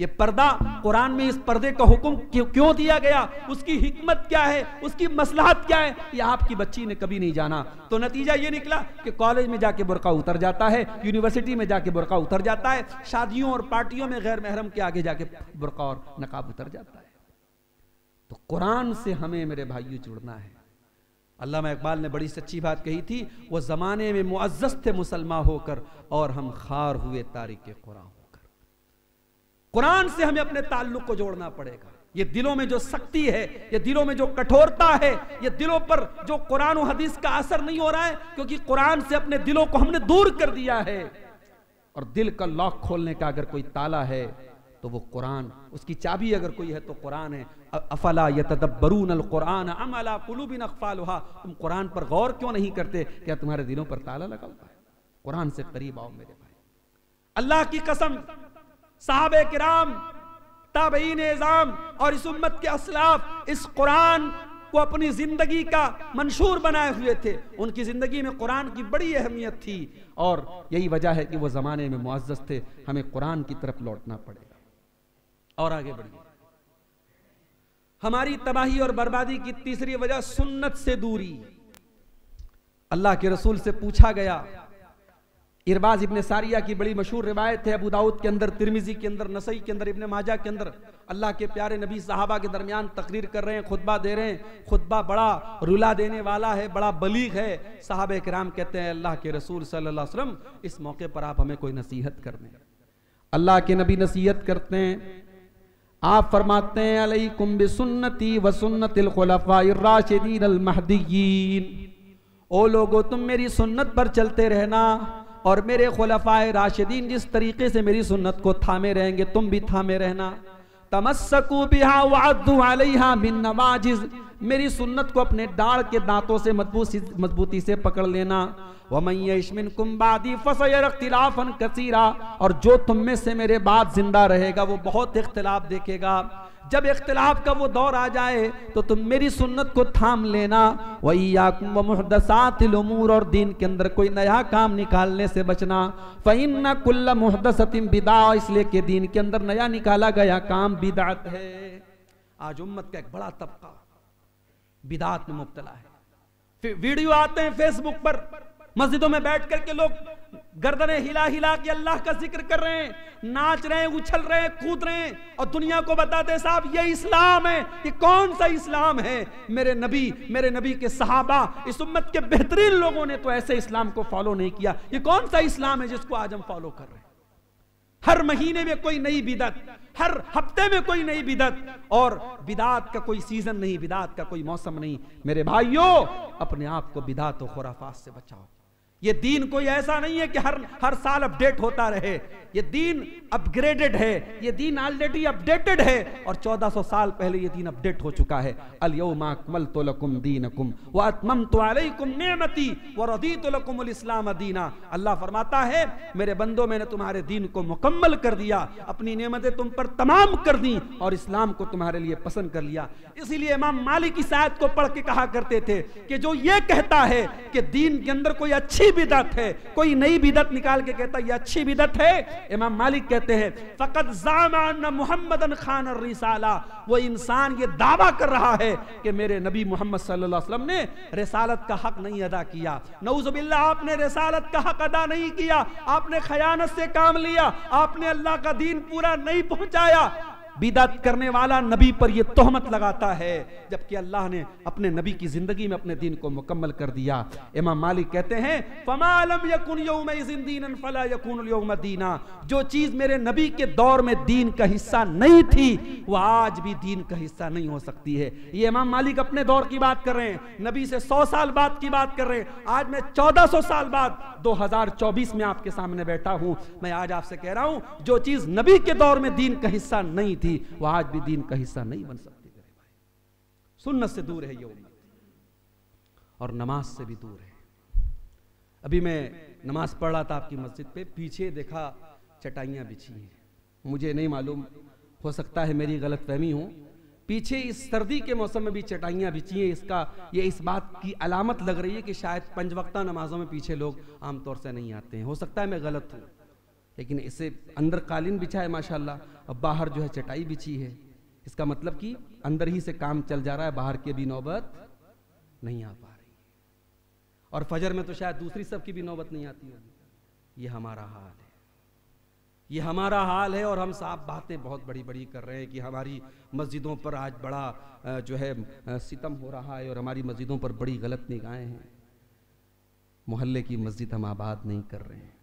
ये पर्दा कुरान में, इस पर्दे का हुक्म क्यों दिया गया? उसकी हिकमत क्या है, उसकी मसलहत क्या है, ये आपकी बच्ची ने कभी नहीं जाना। तो नतीजा ये निकला कि कॉलेज में जाके बुर्का उतर जाता है, यूनिवर्सिटी में जाके बुर्का उतर जाता है, शादियों और पार्टियों में गैर महरम के आगे जाके बुर्का और नकाब उतर जाता है। तो कुरान से हमें मेरे भाइयों जुड़ना है। अल्लामा इकबाल ने बड़ी सच्ची बात कही थी, वो ज़माने में मुअज़्ज़ज़ थे मुसलमान होकर और हम खार हुए तारीके कुरान होकर। कुरान से हमें अपने ताल्लुक़ को जोड़ना पड़ेगा। ये दिलों में जो सख्ती है, ये दिलों में जो कठोरता है, ये दिलों पर जो कुरान और हदीस का असर नहीं हो रहा है, क्योंकि कुरान से अपने दिलों को हमने दूर कर दिया है। और दिल का लॉक खोलने का अगर कोई ताला है तो वो कुरान, उसकी चाबी अगर कोई है तो कुरान है। अफला यतदब्बरूनल कुरान अम अला कुलूबिन अख्फालुहा, तुम कुरान पर गौर क्यों नहीं करते? क्या तुम्हारे दिलों पर ताला लगा हुआ है? कुरान से करीब आओ मेरे भाई। अल्लाह की कसम, साहबे किराम, ताबईन इज़ाम और इस उम्मत के असलाफ इस कुरान को अपनी जिंदगी का मंशूर बनाए हुए थे। उनकी जिंदगी में कुरान की बड़ी अहमियत थी और यही वजह है कि वो जमाने में मुअज़्ज़ज़ थे। हमें कुरान की तरफ लौटना पड़ेगा और आगे बढ़िए। हमारी तबाही और बर्बादी की तीसरी वजह सुन्नत से दूरी। अल्लाह के रसूल से पूछा गया, इरबाज इब्न सारिया की बड़ी मशहूर रिवायत है, अबू दाऊद के अंदर, तिरमिजी के अंदर, नसई के अंदर, इब्न माजा के अंदर। अल्लाह के प्यारे नबी साहबा के दरमियान तकरीर कर रहे हैं, खुतबा दे रहे हैं। खुतबा बड़ा रुला देने वाला है, बड़ा बलीग है। साहबे किराम कहते हैं, अल्लाह के रसूल सल्लल्लाहु अलैहि वसल्लम, इस मौके पर आप हमें कोई नसीहत कर दें। अल्लाह के नबी नसीहत करते हैं, आप फरमाते हैं, अलैकुम बिसुन्नती व सुन्नतिल खुलफाइर राशिदीन अल महदीयीन, ओ लोगो तुम मेरी सुन्नत पर चलते रहना और मेरे खुलफाए राशिदीन जिस तरीके से मेरी सुन्नत को थामे रहेंगे तुम भी थामे रहना। तमस्सकू बिहा व अद्दू अलैहा बिन नवाजिज, मेरी सुन्नत को अपने डाढ़ के दांतों से मजबूती से पकड़ लेना। वमन यइश मिनकुम बादी फसयरा इख्तिलाफन कसीरा, और जो तुम में से मेरे बाद जिंदा रहेगा वो बहुत इख्तिलाफ देखेगा। जब इख्तिलाफ का वो दौर आ जाए तो तुम मेरी सुन्नत को थाम लेना। वइयाकुम व मुहदसातिल उमूर, और दीन के अंदर कोई नया काम निकालने से बचना। फइन्ना कुल्ला मुहदसतिन बिदआ, इसलिए कि दीन के अंदर नया निकाला गया काम बिदअत है। आज उम्मत का एक बड़ा तबका बिदअत में मुब्तला है। फिर वीडियो आते हैं फेसबुक पर, मस्जिदों में बैठ करके लोग गर्दनें हिला हिला के अल्लाह का जिक्र कर रहे हैं, नाच रहे हैं, उछल रहे हैं, कूद रहे हैं और दुनिया को बताते हैं साहब ये इस्लाम है। ये कौन सा इस्लाम है? मेरे नबी, मेरे नबी के सहाबा, इस उम्मत के बेहतरीन लोगों ने तो ऐसे इस्लाम को फॉलो नहीं किया। ये कौन सा इस्लाम है जिसको आज हम फॉलो कर रहे हैं? हर महीने में कोई नई बिदअत, हर हफ्ते में कोई नई बिदअत, और बिदअत का कोई सीजन नहीं, बिदअत का कोई मौसम नहीं। मेरे भाइयों, अपने आप को बिदअत और खुराफात से बचाओ। ये दीन कोई ऐसा नहीं है कि हर हर साल अपडेट होता रहे। ये दीन अपग्रेडेड है, ये दीन ऑलरेडी अपडेटेड है और चौदह सौ साल पहले ये दीन अपडेट हो चुका है। अल-यौमा अकमलतु लकुम दीनकुम व अतममतु अलैकुम निअमती व रदीतु लकुमुल इस्लाम दीना। अल्लाह फरमाता है मेरे बंदो मैंने तुम्हारे दीन को मुकम्मल कर दिया, अपनी नेमतें तुम पर तमाम कर दी और इस्लाम को तुम्हारे लिए पसंद कर लिया। इसीलिए इमाम मालिक इस आयत को पढ़ के कहा करते थे कि जो ये कहता है कि दीन के अंदर कोई अच्छी बिदअत है, कोई नई बिदअत निकाल के कहता ये अच्छी बिदअत है, इमाम मालिक कहते हैं फकत ज़ामान मुहम्मदन खान रिसाला, वो इंसान ये दावा कर रहा है कि मेरे नबी मोहम्मद सल्लल्लाहु अलैहि वसल्लम ने रिसालत का हक नहीं अदा किया। नऊज़ुबिल्लाह, आपने रिसालत का हक अदा नहीं किया, आपने खयानत से काम लिया, आपने अल्लाह का दीन पूरा नहीं पहुंचाया। बिदअत करने वाला नबी पर यह तोहमत लगाता है, जबकि अल्लाह ने अपने नबी की जिंदगी में अपने दीन को मुकम्मल कर दिया। इमाम मालिक कहते हैं फमालम यकुन यौमइज़िन दीनन फला यकुनुल यौम दीना, जो चीज मेरे नबी के दौर में दीन का हिस्सा नहीं थी वह आज भी दीन का हिस्सा नहीं हो सकती है। ये इमाम मालिक अपने दौर की बात कर रहे हैं, नबी से सौ साल बाद की बात कर रहे हैं। आज मैं चौदह सौ साल बाद दो हजार चौबीस में आपके सामने बैठा हूँ, मैं आज आपसे कह रहा हूँ जो चीज नबी के दौर में दीन का हिस्सा नहीं थी वह आज भी दीन का हिस्सा नहीं बन सकती। सुन्नत से दूर है ये उम्मत और नमाज से भी दूर है। अभी मैं नमाज पढ़ रहा था आपकी मस्जिद पे, पीछे देखा चटाइयां बिछी हैं। मुझे नहीं मालूम, हो सकता है मेरी गलतफहमी हो, पीछे इस सर्दी के मौसम में भी चटाइयां बिछी हैं। इसका ये इस बात की अलामत लग रही है कि शायद पंच वक्ता नमाजों में पीछे लोग आमतौर से नहीं आते हैं। हो सकता है मैं गलत हूँ, लेकिन इसे अंदर कालीन बिछा है माशाल्लाह, अब बाहर जो है चटाई बिछी है। इसका मतलब कि अंदर ही से काम चल जा रहा है, बाहर के भी नौबत नहीं आ पा रही और फजर में तो शायद दूसरी सब की भी नौबत नहीं आती होगी। ये हमारा हाल है, ये हमारा हाल है। और हम साफ बातें बहुत बड़ी बड़ी कर रहे हैं कि हमारी मस्जिदों पर आज बड़ा जो है सितम हो रहा है और हमारी मस्जिदों पर बड़ी गलत निगाहें हैं। मोहल्ले की मस्जिद हम आबाद नहीं कर रहे हैं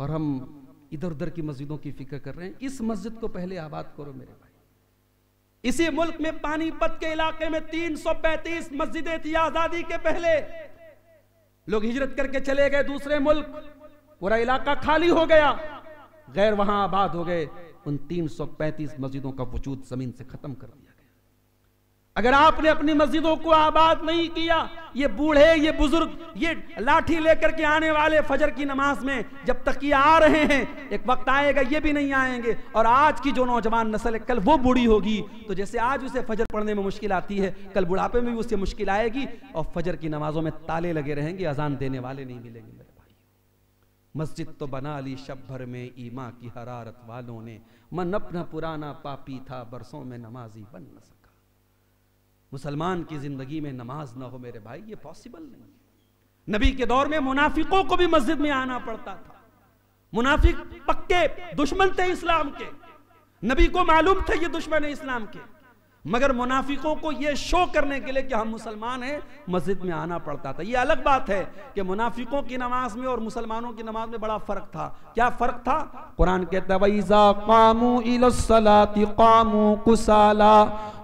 और हम इधर उधर की मस्जिदों की फिक्र कर रहे हैं। इस मस्जिद को पहले आबाद करो मेरे भाई। इसी मुल्क में पानीपत के इलाके में तीन सौ पैंतीस मस्जिदें थी आजादी के पहले। लोग हिजरत करके चले गए दूसरे मुल्क, पूरा इलाका खाली हो गया, गैर वहां आबाद हो गए। उन तीन सौ पैंतीस मस्जिदों का वजूद जमीन से खत्म कर दिया गया। अगर आपने अपनी मस्जिदों को आबाद नहीं किया, ये बूढ़े ये बुजुर्ग ये लाठी लेकर के आने वाले फजर की नमाज में जब तक ये आ रहे हैं, एक वक्त आएगा ये भी नहीं आएंगे। और आज की जो नौजवान नस्ल है कल वो बूढ़ी होगी, तो जैसे आज उसे फजर पढ़ने में मुश्किल आती है कल बुढ़ापे में भी उसे मुश्किल आएगी और फजर की नमाजों में ताले लगे रहेंगे, अजान देने वाले नहीं मिलेंगे। मेरे भाई, मस्जिद तो बना ली शब भर में ईमा की हरारत वालों ने, मन अपना पुराना पापी था बरसों में नमाजी बन न सका। मुसलमान की जिंदगी में नमाज ना हो मेरे भाई, ये पॉसिबल नहीं है। नबी के दौर में मुनाफिकों को भी मस्जिद में आना पड़ता था। मुनाफिक पक्के दुश्मन थे इस्लाम के, नबी को मालूम था ये दुश्मन है इस्लाम के, मगर मुनाफिकों को ये शो करने के लिए कि हम मुसलमान हैं मस्जिद में आना पड़ता था। ये अलग बात है कि मुनाफिकों की नमाज में और मुसलमानों की नमाज में बड़ा फर्क था। क्या फर्क था? कुरान कहता है वइज़ा क़ामू इलस्सलाति क़ामू कुसाला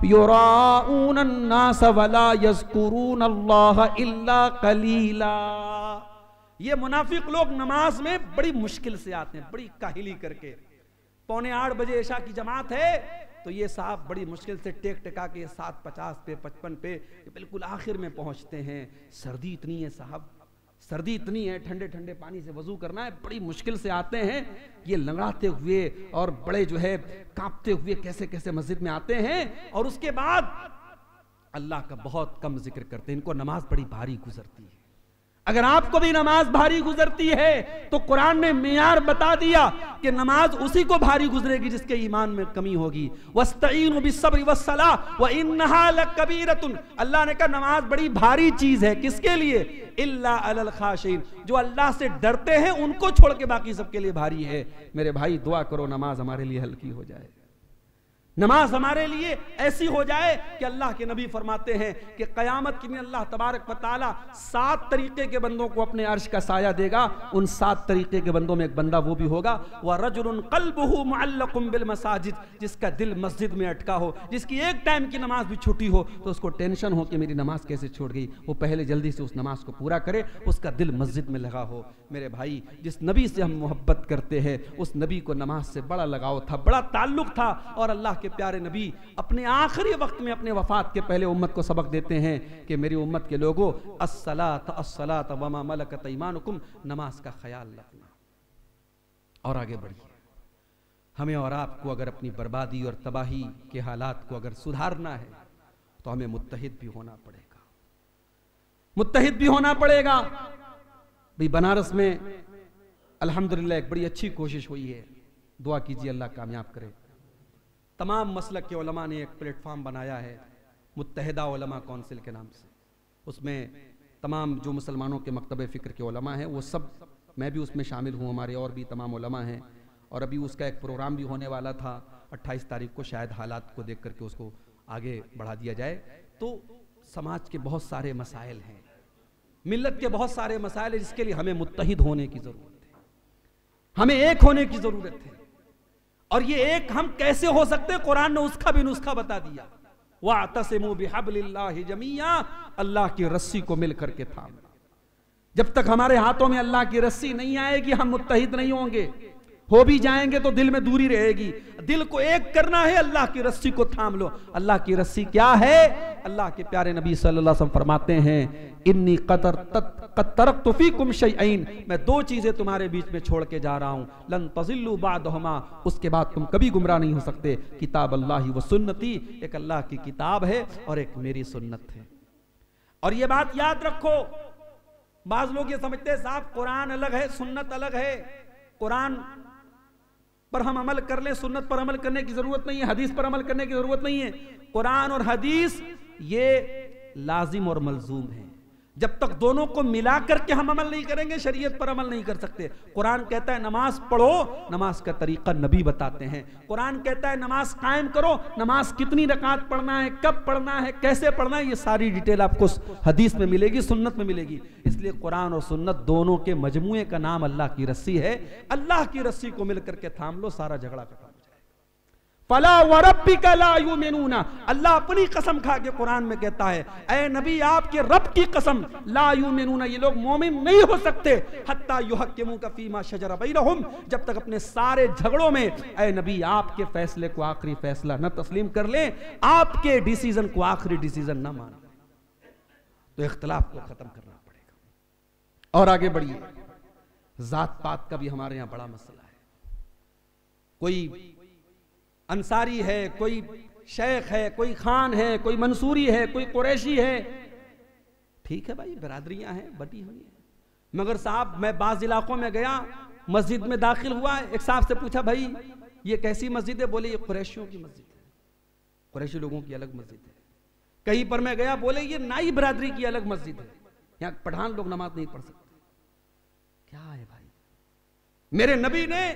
युराऊनन नास वला यज़कुरूनल्लाह इल्ला क़लीला। ये मुनाफिक लोग नमाज में बड़ी मुश्किल से आते हैं, बड़ी काहिली करके। पौने आठ बजे ईशा की जमात है तो ये साहब बड़ी मुश्किल से टेक टिका के सात पचास पे पचपन पे बिल्कुल आखिर में पहुंचते हैं। सर्दी इतनी है साहब, सर्दी इतनी है, ठंडे ठंडे पानी से वजू करना है, बड़ी मुश्किल से आते हैं। ये लंगड़ाते हुए और बड़े जो है कांपते हुए कैसे कैसे मस्जिद में आते हैं और उसके बाद अल्लाह का बहुत कम जिक्र करते हैं। इनको नमाज बड़ी भारी गुजरती है। अगर आपको भी नमाज भारी गुजरती है तो कुरान ने मियार बता दिया कि नमाज उसी को भारी गुजरेगी जिसके ईमान में कमी होगी। वस्तईनु बिस्सब्र वस्सलाह व इन्नहा लकबीरतुन, अल्लाह ने कहा नमाज बड़ी भारी चीज है। किसके लिए? इल्ला अलल खाशिन, जो अल्लाह से डरते हैं उनको छोड़ के बाकी सबके लिए भारी है। मेरे भाई दुआ करो नमाज हमारे लिए हल्की हो जाए। नमाज हमारे लिए ऐसी हो जाए कि अल्लाह के नबी फरमाते हैं कि क़यामत के दिन अल्लाह तबारक व तआला सात तरीके के बंदों को अपने अर्श का साया देगा। उन सात तरीके के बंदों में एक बंदा वो भी होगा व रजुलुन क़ल्बुहु मुअल्लकुम बिल मसाजिद, जिसका दिल मस्जिद में अटका हो, जिसकी एक टाइम की नमाज भी छूटी हो तो उसको टेंशन हो कि मेरी नमाज कैसे छूट गई। वो पहले जल्दी से उस नमाज को पूरा करे, उसका दिल मस्जिद में लगा हो। मेरे भाई, जिस नबी से हम मोहब्बत करते हैं उस नबी को नमाज से बड़ा लगाव था, बड़ा ताल्लुक़ था। और अल्लाह के प्यारे नबी अपने आखिरी वक्त में अपने वफात के पहले उम्मत को सबक देते हैं कि मेरी उम्मत के लोगों अस्सलात अस्सलात वमा मलकत ईमानुकुम, नमाज का ख्याल रखना। और आगे बढ़िए, हमें और आपको अगर अपनी बर्बादी और तबाही के हालात को अगर सुधारना है तो हमें मुत्तहिद भी होना पड़ेगा, मुत्तहिद भी होना पड़ेगा। भाई, बनारस में अल्हम्दुलिल्लाह एक बड़ी अच्छी कोशिश हुई है, दुआ कीजिए अल्लाह कामयाब करे। तमाम मसलक के उलमा ने एक प्लेटफार्म बनाया है मुत्तहिदा उलमा कौंसिल के नाम से। उसमें तमाम जो मुसलमानों के मकतब फ़िक्र के उलमा हैं वो सब, मैं भी उसमें शामिल हूँ, हमारे और भी तमाम उलमा हैं। और अभी उसका एक प्रोग्राम भी होने वाला था अट्ठाईस तारीख को, शायद हालात को देख करके उसको आगे बढ़ा दिया जाए। तो समाज के बहुत सारे मसाइल हैं, मिल्लत के बहुत सारे मसाइल हैं, जिसके लिए हमें मुत्तहिद होने की ज़रूरत है, हमें एक होने की ज़रूरत है। और ये एक हम कैसे हो सकते हैं, कुरान ने उसका भी नुस्खा बता दिया, वातसिमू बिहब्लिल्लाहि जमीया, अल्लाह की रस्सी को मिल करके थामना। जब तक हमारे हाथों में अल्लाह की रस्सी नहीं आएगी हम मुत्तहिद नहीं होंगे, हो भी जाएंगे तो दिल में दूरी रहेगी। दिल को एक करना है, अल्लाह की रस्सी को थाम लो। अल्लाह की रस्सी क्या है? अल्लाह के प्यारे नबी सल्लल्लाहु अलैहि वसल्लम फरमाते हैं इन्नी कदर तत तरक्तु फीकुम शैइन, मैं दो चीजें तुम्हारे बीच में छोड़ के जा रहा हूँ, लन तज़िल्लू बादहुमा, उसके बाद तुम कभी गुमराह नहीं हो सकते, किताब अल्लाह व सुन्नती, एक अल्लाह की किताब है और एक मेरी सुन्नत है। और ये बात याद रखो, बाज लोग ये समझते हैं साहब कुरान अलग है सुन्नत अलग है, कुरान पर हम अमल कर लें, सुन्नत पर अमल करने की जरूरत नहीं है, हदीस पर अमल करने की जरूरत नहीं है। कुरान और हदीस ये लाजिम और मलजूम है, जब तक दोनों को मिला करके हम अमल नहीं करेंगे शरीयत पर अमल नहीं कर सकते। कुरान कहता है नमाज पढ़ो, नमाज का तरीका नबी बताते हैं। कुरान कहता है नमाज कायम करो, नमाज कितनी रकात पढ़ना है, कब पढ़ना है, कैसे पढ़ना है, ये सारी डिटेल आपको हदीस में मिलेगी, सुन्नत में मिलेगी। इसलिए कुरान और सुन्नत दोनों के मजमुए का नाम अल्लाह की रस्सी है। अल्लाह की रस्सी को मिल करके थाम लो, सारा झगड़ा खत्म। फला वरब्बिका ला युमिनूना, अल्लाह अपनी कसम खा के कुरान में कहता है ऐ नबी आपके रब की कसम, ला युमिनूना, ये लोग मोमिन नहीं हो सकते, हत्ता युहक्किमुका फीमा शजरा बैनहुम, जब तक अपने सारे झगड़ों में ऐ नबी आपके फैसले को आखिरी फैसला न तस्लीम कर ले, आपके डिसीजन को आखिरी डिसीजन न माने। तो इख्तिलाफ को खत्म करना पड़ेगा। और आगे बढ़िए, जात पात का भी हमारे यहाँ बड़ा मसला है। कोई अंसारी है, कोई शेख है, कोई खान है, कोई मंसूरी है, कोई कुरैशी है। ठीक है भाई, बिरादरियां हैं, बटी हुई हैं, मगर साहब मैं बाज़ इलाकों में गया, मस्जिद में दाखिल हुआ, एक साहब से पूछा भाई ये कैसी मस्जिद है, बोले ये कुरैशियों की मस्जिद है, कुरैशी लोगों की अलग मस्जिद है। कहीं पर मैं गया, बोले ये नाई बिरादरी की अलग मस्जिद है, यहाँ पठान लोग नमाज नहीं पढ़ सकते। क्या है भाई, मेरे नबी ने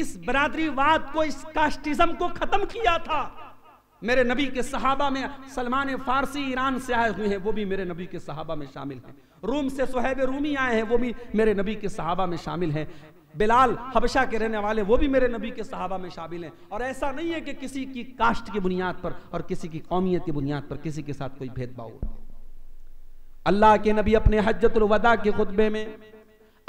इस बरादरीवाद को, इस कास्टिज्म को खत्म किया था। मेरे नबी के सहाबा में सलमान फारसी ईरान से आए हुए हैं, वो भी मेरे नबी के सहाबा में शामिल हैं। रूम से सुहैब रूमी आए हैं, वो भी मेरे नबी के सहाबा में शामिल हैं। बिलाल हबशा के रहने वाले, वो भी मेरे नबी के सहाबा में शामिल हैं। और ऐसा नहीं है कि किसी की कास्ट की बुनियाद पर और किसी की कौमियत की बुनियाद पर किसी के साथ कोई भेदभाव हो। अल्लाह के नबी अपने हज्जतुल वदा के खुतबे में,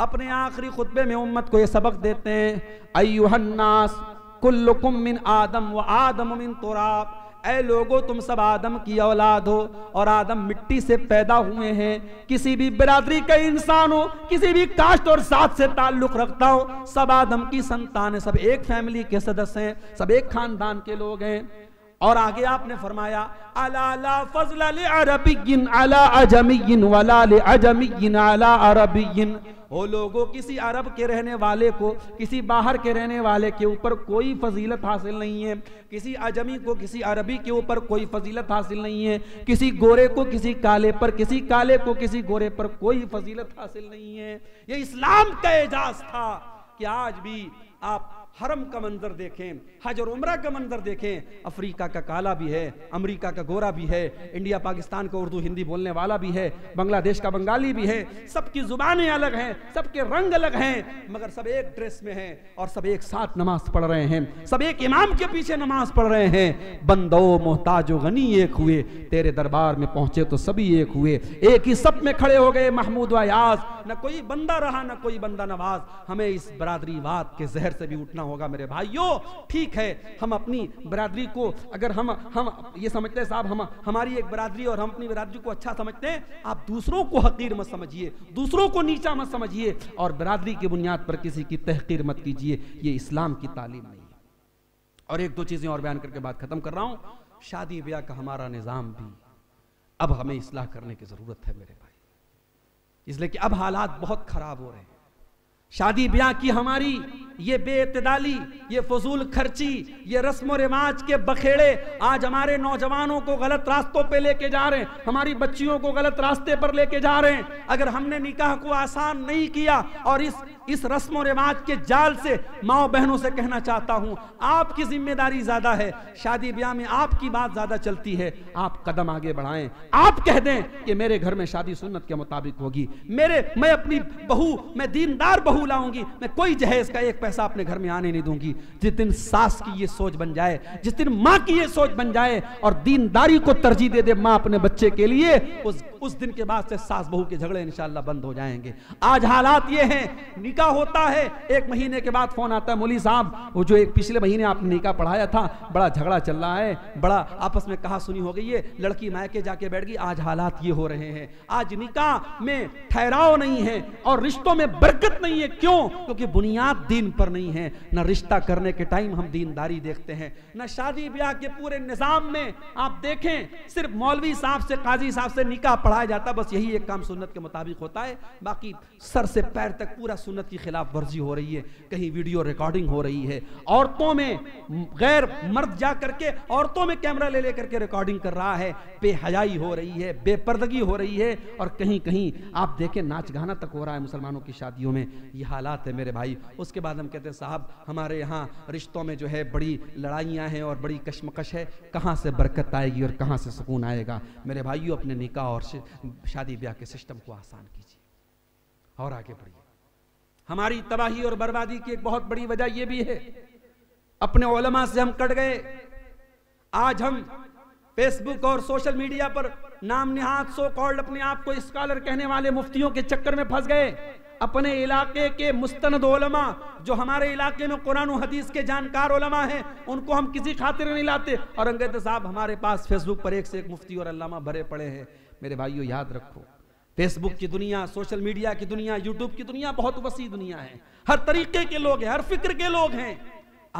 अपने आखिरी खुतबे में उम्मत को यह सबक देते हैं अय्युहन्नास कुल्लुकुम मिन आदम व आदम मिन तुराब, ऐ लोगो तुम सब आदम की औलाद हो और आदम मिट्टी से पैदा हुए हैं। किसी भी बिरादरी का इंसान हो, किसी भी कास्ट और जात से ताल्लुक रखता हो, सब आदम की संतान है, सब एक फैमिली के सदस्य हैं, सब एक खानदान के लोग हैं। और आगे आपने फरमाया अला ला फज़ला ले अरबिय्यिन अला अजमिय्यिन वला ले अजमिय्यिन अला अरबिय्यिन, ओ लोगों किसी अरब के रहने वाले को किसी बाहर के रहने वाले के ऊपर कोई फजीलत हासिल नहीं है, किसी अजमी को किसी अरबी के ऊपर कोई फजीलत हासिल नहीं है, किसी गोरे को किसी काले पर, किसी काले को किसी गोरे पर कोई फजीलत हासिल नहीं है। ये इस्लाम का एजाज था कि आज भी आप हरम का मंजर देखें, हज और उमरा का मंजर देखें। अफ्रीका का काला भी है, अमेरिका का गोरा भी है, इंडिया पाकिस्तान का उर्दू हिंदी बोलने वाला भी है, बांग्लादेश का बंगाली भी है। सबकी जुबानें अलग हैं, सबके रंग अलग हैं, मगर सब एक ड्रेस में हैं और सब एक साथ नमाज पढ़ रहे हैं, सब एक इमाम के पीछे नमाज पढ़ रहे हैं। बंदो मोहताज गनी एक हुए, तेरे दरबार में पहुंचे तो सभी एक हुए, एक ही सब में खड़े हो गए महमूद वयाज, न कोई बंदा रहा न कोई बंदा नवाज। हमें इस बरादरी वाद के जहर से भी उठना होगा मेरे भाइयों। ठीक है, हम अपनी बरादरी को अगर हम हम ये समझते हैं साहब हम हमारी एक बरादरी और हम अपनी बरादरी को अच्छा समझते हैं, आप दूसरों को हकीर मत समझिए, दूसरों को नीचा मत समझिए और बरादरी की बुनियाद पर किसी की तहकीर मत कीजिए। ये इस्लाम की तालीम नहीं है। और एक दो चीजें और बयान करके बात खत्म कर रहा हूं। शादी ब्याह का हमारा निजाम भी अब हमें इस्लाह करने की जरूरत है मेरे भाई, इसलिए कि अब हालात बहुत खराब हो रहे हैं। शादी ब्याह की हमारी ये बेइतदाली, ये फजूल खर्ची, ये रस्म और रिवाज के बखेड़े आज हमारे नौजवानों को गलत रास्तों पे लेके जा रहे हैं, हमारी बच्चियों को गलत रास्ते पर लेके जा रहे हैं। अगर हमने निकाह को आसान नहीं किया और इस इस रस्म और रिवाज के जाल से माओ बहनों से कहना चाहता हूँ, आपकी जिम्मेदारी ज्यादा है। शादी ब्याह में आपकी बात ज्यादा चलती है, आप कदम आगे बढ़ाएं, आप कह दें कि मेरे घर में शादी सुन्नत के मुताबिक होगी, मेरे मैं अपनी बहू मैं दीनदार बहू लाऊंगी, मैं कोई जहेज का एक पैसा अपने घर में आने नहीं दूंगी। जिस दिन सास की ये सोच बन जाए, जिस दिन माँ की ये सोच बन जाए और दीनदारी को तरजीह दे दे माँ अपने बच्चे के लिए, उस उस दिन के बाद से सास बहू के झगड़े इंशाल्लाह बंद हो जाएंगे। आज हालात ये हैं, निकाह होता है, एक महीने के बाद फोन आता है, मौलवी साहब वो जो एक पिछले महीने आपने निकाह पढ़ाया था बड़ा झगड़ा चल रहा है, बड़ा आपस में कहा सुनी हो गई है, लड़की मायके जाके बैठ गई। आज हालात ये हो रहे हैं, आज निकाह में ठहराव नहीं है और रिश्तों में बरकत नहीं है। क्यों? क्योंकि बुनियाद दीन पर नहीं है। ना रिश्ता करने के टाइम हम दीनदारी देखते हैं, ना शादी ब्याह के पूरे निजाम में आप देखें सिर्फ मौलवी साहब से काजी साहब से निकाह पढ़ाया जाता, बस यही एक काम सुन्नत के मुताबिक होता है, बाकी सर से पैर तक पूरा सुन्नत की खिलाफ वर्जी हो रही है। कहीं वीडियो रिकॉर्डिंग हो रही है, औरतों में गैर मर्द जा करके औरतों में कैमरा ले ले करके रिकॉर्डिंग कर रहा है, बेहयाई हो रही है, बेपर्दगी हो रही है और कहीं कहीं आप देखें नाच गाना तक हो रहा है मुसलमानों की शादियों में। ये हालात है मेरे भाई। उसके बाद हम कहते हैं साहब हमारे यहाँ रिश्तों में जो है बड़ी लड़ाइयाँ हैं और बड़ी कशमकश है, कहाँ से बरकत आएगी और कहाँ से सुकून आएगा। मेरे भाइयों, अपने निकाह और शादी ब्याह के सिस्टम को आसान कीजिए और आगे बढ़िए। हमारी तबाही और बर्बादी की एक बहुत बड़ी वजह यह भी है, अपने उलमा से हम कट गए। आज हम फेसबुक और सोशल मीडिया पर नाम निहाद सो कॉल्ड अपने आप को स्कॉलर कहने वाले मुफ्तियों के चक्कर में फंस गए। अपने इलाके के मुस्तनद उलमा जो हमारे इलाके में कुरान और हदीस के जानकार उलमा हैं, उनको हम किसी खातिर नहीं लाते और हम कहते साहब हमारे पास फेसबुक पर एक से एक मुफ्ती और अल्लामा भरे पड़े हैं। मेरे भाइयों, याद रखो, फेसबुक की दुनिया, सोशल मीडिया की दुनिया, यूट्यूब की दुनिया बहुत वसी दुनिया है। हर तरीके के लोग हैं, हर फिक्र के लोग हैं।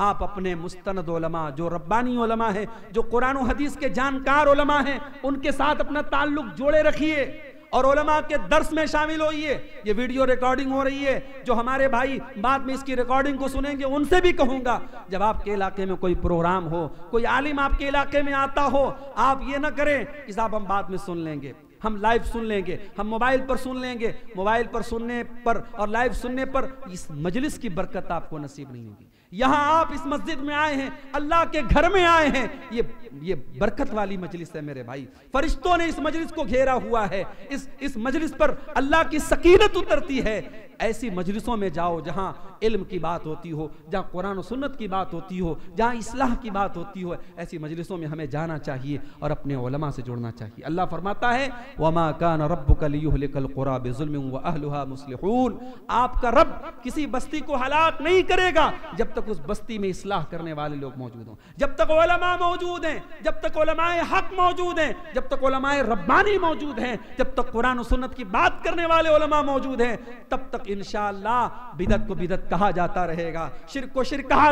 आप अपने मुस्तनद उलमा जो रब्बानी उलमा हैं, जो कुरान और हदीस के जानकार उलमा हैं, उनके साथ अपना ताल्लुक जोड़े रखिए और उलमा के दर्स में शामिल होइए। ये वीडियो रिकॉर्डिंग हो रही है, जो हमारे भाई बाद में इसकी रिकॉर्डिंग को सुनेंगे उनसे भी कहूँगा, जब आपके इलाके में कोई प्रोग्राम हो, कोई आलिम आपके इलाके में आता हो, आप ये ना करें कि साहब हम बाद में सुन लेंगे, हम लाइव सुन लेंगे, हम मोबाइल पर सुन लेंगे। मोबाइल पर सुनने पर और लाइव सुनने पर इस मजलिस की बरकत आपको नसीब नहीं होगी। यहाँ आप इस मस्जिद में आए हैं, अल्लाह के घर में आए हैं, ये ये बरकत वाली मजलिस है मेरे भाई। फरिश्तों ने इस मजलिस को घेरा हुआ है, इस इस मजलिस पर अल्लाह की सकीनत उतरती है। ऐसी मजलिसों में जाओ जहाँ इल्म की बात होती हो, जहाँ कुरान और सुन्नत की बात होती हो, जहाँ इस्लाह की बात होती हो, ऐसी मजलिसों में हमें जाना चाहिए और अपने उलमा से जुड़ना चाहिए। अल्लाह फरमाता है वमा कान रब्बुका लियुहलिकल कुरा बिजुल्मिन व अहलुहा मुस्लिहून। आपका रब किसी बस्ती को हलाक नहीं करेगा जब तक उस बस्ती में इस्लाह करने वाले लोग मौजूद हों, जब तक उलमा मौजूद हैं, जब तक उलमाए हक मौजूद हैं, जब तक उलमाए रब्बानी मौजूद हैं, जब तक कुरान और सुन्नत की बात करने वाले उलमा मौजूद हैं, तब तक इंशाअल्लाह बिदत को बिदत कहा जाता रहेगा, शिर्क को शिर्क कहा,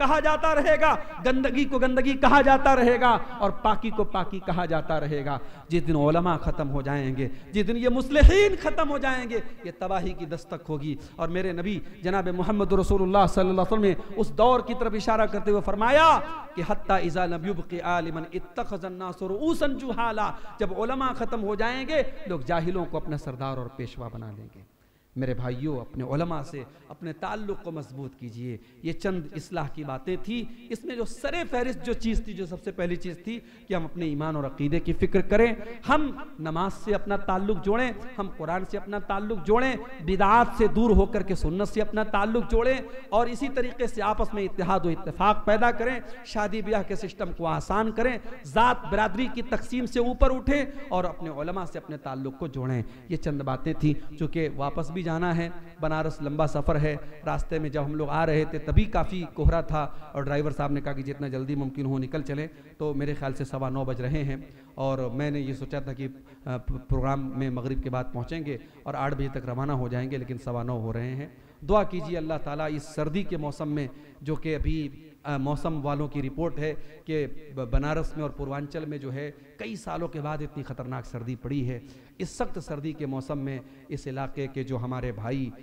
कहा जाता रहेगा, गंदगी को गंदगी कहा जाता रहेगा और पाकी को पाकी कहा जाता रहेगा। जिस दिन उलमा खत्म हो जाएंगे, जिस दिन ये मुस्लिहीन खत्म हो जाएंगे, ये तबाही की दस्तक होगी। और मेरे नबी जनाब मोहम्मद रसूलुल्लाह सल्लल्लाहु अलैहि वसल्लम ने उस दौर की तरफ इशारा करते हुए फरमाया कि हत्ता इज़ा लम युबकी आलिमन इत्तखज़न नास रूसन जुहाला, जब उलमा खत्म हो जाएंगे लोग जाहिलों को अपना सरदार और पेशवा बना लेंगे। मेरे भाइयों, अपने उलमा से अपने ताल्लुक़ को मजबूत कीजिए। ये चंद इस्लाह की बातें थी। इसमें जो सरे फहरिस्त जो चीज़ थी, जो सबसे पहली चीज़ थी कि हम अपने ईमान और अक़ीदे की फ़िक्र करें, हम नमाज से अपना ताल्लुक़ जोड़ें, हम कुरान से अपना ताल्लुक़ जोड़ें, बिदअत से दूर होकर के सुन्नत से अपना ताल्लुक़ जोड़ें और इसी तरीके से आपस में इत्तेहाद व इत्तेफाक पैदा करें, शादी ब्याह के सिस्टम को आसान करें, ज़ात बरादरी की तकसीम से ऊपर उठें और अपने उलमा से अपने ताल्लुक़ को जोड़ें। ये चंद बातें थी। चूँकि वापस भी जाना है, बनारस लंबा सफ़र है, रास्ते में जब हम लोग आ रहे थे तभी काफ़ी कोहरा था और ड्राइवर साहब ने कहा कि जितना जल्दी मुमकिन हो निकल चलें, तो मेरे ख्याल से सवा नौ बज रहे हैं और मैंने ये सोचा था कि प्रोग्राम में मगरिब के बाद पहुँचेंगे और आठ बजे तक रवाना हो जाएंगे, लेकिन सवा नौ हो रहे हैं। दुआ कीजिए अल्लाह ताला इस सर्दी के मौसम में, जो कि अभी मौसम वालों की रिपोर्ट है कि बनारस में और पूर्वांचल में जो है कई सालों के बाद इतनी ख़तरनाक सर्दी पड़ी है, इस सख्त सर्दी के मौसम में इस इलाके के जो हमारे भाई, आ,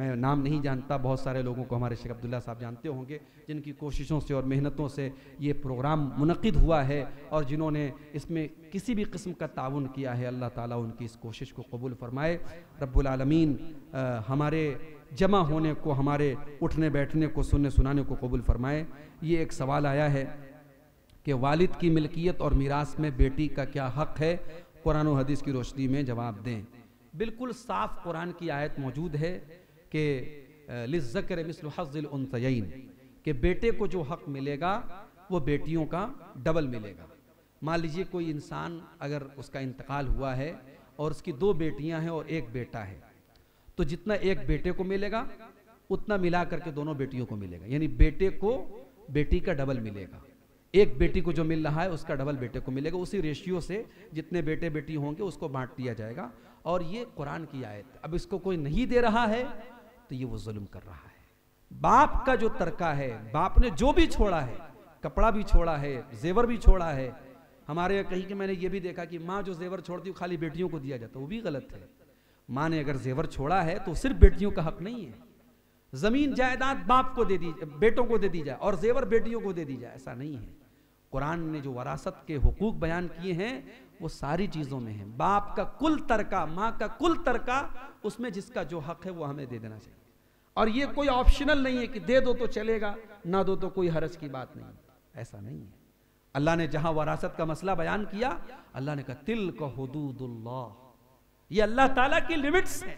मैं नाम नहीं जानता, बहुत सारे लोगों को हमारे शेख अब्दुल्ला साहब जानते होंगे जिनकी कोशिशों से और मेहनतों से ये प्रोग्राम मुनक़िद हुआ है और जिन्होंने इसमें किसी भी किस्म का ताउन किया है, अल्लाह ताला उनकी इस कोशिश को कबूल फ़रमाए। रब्बुल आलमीन हमारे जमा होने को, हमारे उठने बैठने को, सुनने सुनाने को कबूल फरमाए। ये एक सवाल आया है कि वालिद की मिल्कियत और मीरास में बेटी का क्या हक़ है, कुरान और हदीस की रोशनी में जवाब दें। बिल्कुल साफ कुरान की आयत मौजूद है कि लिज़्ज़कर मिस्लु हज़्ज़िल उन्सयैन, कि बेटे को जो हक़ मिलेगा वो बेटियों का डबल मिलेगा। मान लीजिए कोई इंसान अगर उसका इंतकाल हुआ है और उसकी दो बेटियाँ हैं और एक बेटा है, तो जितना एक बेटे को मिलेगा उतना मिला करके दोनों बेटियों को मिलेगा, यानी बेटे को बेटी का डबल मिलेगा। एक बेटी को जो मिल रहा है उसका डबल बेटे को मिलेगा, उसी रेशियो से जितने बेटे बेटी होंगे उसको बांट दिया जाएगा। और ये कुरान की आयत, अब इसको कोई नहीं दे रहा है तो ये वो जुल्म कर रहा है। बाप का जो तरका है, बाप ने जो भी छोड़ा है, कपड़ा भी छोड़ा है, जेवर भी छोड़ा है। हमारे कहीं कि मैंने ये भी देखा कि माँ जो जेवर छोड़ती है खाली बेटियों को दिया जाता है, वो भी गलत है। माँ ने अगर जेवर छोड़ा है तो सिर्फ बेटियों का हक नहीं है। ज़मीन जायदाद बाप को दे दी, बेटों को दे दी जाए और जेवर बेटियों को दे दी जाए, ऐसा नहीं है। कुरान ने जो वरासत के हुकूक बयान किए हैं वो सारी चीज़ों में है। बाप का कुल तरका, माँ का कुल तरका, उसमें जिसका जो हक है वो हमें दे देना चाहिए। और ये कोई ऑप्शनल नहीं है कि दे दो तो चलेगा, ना दो तो कोई हरज की बात नहीं, ऐसा नहीं है। अल्लाह ने जहाँ वरासत का मसला बयान किया, अल्लाह ने कहा तिल्क हुदूदुल्लाह, ये अल्लाह ताला की लिमिट्स हैं,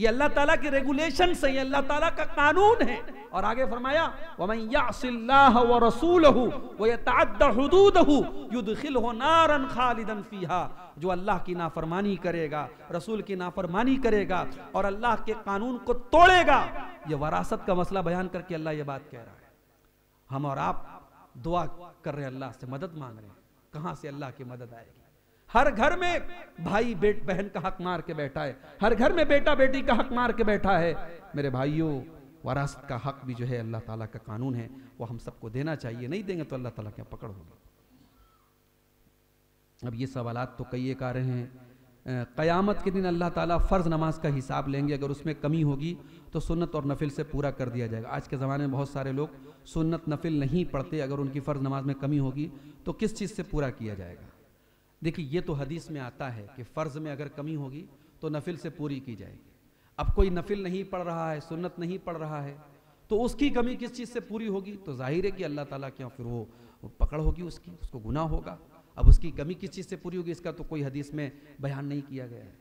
ये अल्लाह ताला की रेगुलेशंस हैं, ये अल्लाह ताला का कानून है। और आगे फरमाया वमन यअसिल्लाह व रसूलहू व यतअद्दा हुदूदहू युदखिलहु नारन खालिदन फीहा, जो अल्लाह की नाफरमानी करेगा, रसूल की नाफरमानी करेगा और अल्लाह के कानून को तोड़ेगा। ये वरासत का मसला बयान करके अल्लाह ये बात कह रहा है। हम और आप दुआ कर रहे हैं, अल्लाह से मदद मांग रहे हैं, कहाँ से अल्लाह की मदद आएगी। हर घर में भाई बेट बहन का हक मार के बैठा है, हर घर में बेटा बेटी का हक मार के बैठा है। मेरे भाइयों, वरासत का हक भी जो है अल्लाह ताला का कानून है, वो हम सबको देना चाहिए। नहीं देंगे तो अल्लाह ताला क्या पकड़ होगी। अब ये सवालात तो कई एक आ रहे हैं। क़यामत के दिन अल्लाह ताला फ़र्ज़ नमाज का हिसाब लेंगे, अगर उसमें कमी होगी तो सुन्नत और नफिल से पूरा कर दिया जाएगा। आज के ज़माने में बहुत सारे लोग सुन्नत नफिल नहीं पढ़ते, अगर उनकी फ़र्ज़ नमाज में कमी होगी तो किस चीज़ से पूरा किया जाएगा। देखिए, ये तो हदीस में आता है कि फ़र्ज़ में अगर कमी होगी तो नफिल से पूरी की जाएगी। अब कोई नफिल नहीं पढ़ रहा है, सुन्नत नहीं पढ़ रहा है, तो उसकी कमी किस चीज़ से पूरी होगी, तो जाहिर है कि अल्लाह ताला के यहाँ फिर वो पकड़ होगी, उसकी उसको गुनाह होगा। अब उसकी कमी किस चीज़ से पूरी होगी, इसका तो कोई हदीस में बयान नहीं किया गया है।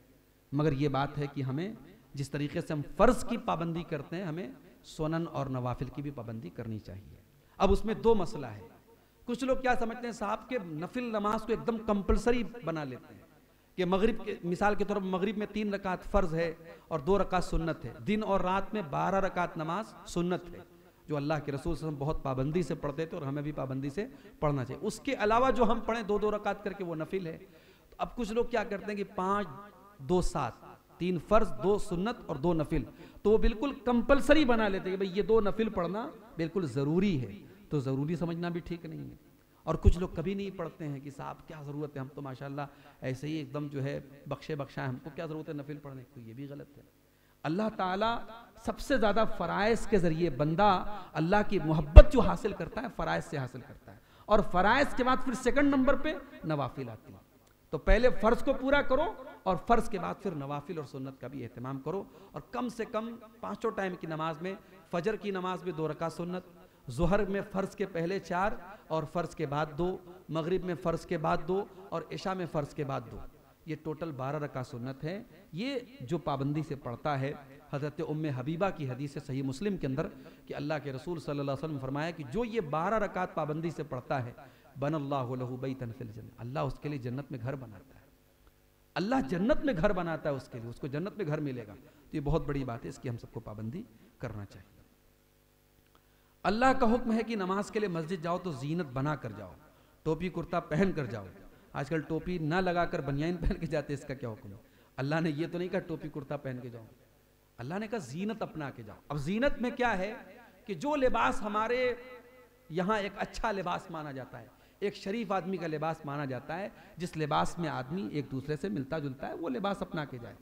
मगर ये बात है कि हमें जिस तरीके से हम फ़र्ज़ की पाबंदी करते हैं, हमें सुनन और नवाफिल की भी पाबंदी करनी चाहिए। अब उसमें दो मसला है। कुछ लोग क्या समझते हैं साहब के नफिल नमाज को एकदम कंपलसरी बना लेते हैं कि मगरिब के, मिसाल के तौर पर मगरिब में तीन रकात फ़र्ज़ है और दो रकात सुन्नत है, दिन और रात में बारह रकात नमाज सुन्नत है, जो अल्लाह के रसूल से हम बहुत पाबंदी से पढ़ते थे और हमें भी पाबंदी से पढ़ना चाहिए। उसके अलावा जो हम पढ़ें दो दो रकात करके वो नफिल है। तो अब कुछ लोग क्या करते हैं कि पाँच दो सात, तीन फ़र्ज़, दो सुन्नत और दो नफिल, तो वो बिल्कुल कंपलसरी बना लेते हैं कि भाई ये दो नफिल पढ़ना बिल्कुल ज़रूरी है। तो ज़रूरी समझना भी ठीक नहीं है। और कुछ लोग कभी नहीं पढ़ते हैं कि साहब क्या ज़रूरत है, हम तो माशाल्लाह ऐसे ही एकदम जो है बख्शे बख्शा है, हमको क्या ज़रूरत है नफिल पढ़ने की, तो ये भी गलत है। अल्लाह ताला सबसे ज़्यादा फ़राइज़ के ज़रिए बंदा अल्लाह की मोहब्बत जो हासिल करता है फ़राइज़ से हासिल करता है, और फ़राइज़ के बाद फिर सेकंड नंबर पर नवाफिल आती है। तो पहले फर्ज को पूरा करो और फर्ज के बाद फिर नवाफिल और सुन्नत का भी एहतमाम करो। और कम से कम पांचों टाइम की नमाज में, फजर की नमाज में दो रकात सुन्नत, जोहर में फर्ज के पहले चार और फर्ज के बाद दो, मगरिब में फर्ज के बाद दो और इशा में फर्ज के बाद दो, ये टोटल बारह रकात सुन्नत है। ये जो पाबंदी से पढ़ता है, हज़रत उम्म हबीबा की हदीस है सही मुस्लिम के अंदर कि अल्लाह के रसूल सल्लल्लाहु अलैहि वसल्लम फरमाया कि जो ये बारह रकात पाबंदी से पढ़ता है, बनल्लाहु लहू बैतन फिल जन्नत, अल्लाह उसके लिए जन्नत में घर बनाता है, अल्लाह जन्नत में घर बनाता है उसके लिए, उसको जन्नत में घर मिलेगा। तो ये बहुत बड़ी बात है, इसकी हम सबको पाबंदी करना चाहिए। अल्लाह का हुक्म है कि नमाज के लिए मस्जिद जाओ तो जीनत बना कर जाओ, टोपी कुर्ता पहन कर जाओ। आजकल टोपी ना लगाकर बनियान पहन के जाते, इसका क्या हुक्म है? अल्लाह ने ये तो नहीं कहा टोपी कुर्ता पहन के जाओ, अल्लाह ने कहा जीनत अपना के जाओ। अब जीनत में क्या है कि जो लिबास हमारे यहाँ एक अच्छा लिबास माना जाता है, एक शरीफ आदमी का लिबास माना जाता है, जिस लिबास में आदमी एक दूसरे से मिलता जुलता है, वो लिबास अपना के जाए।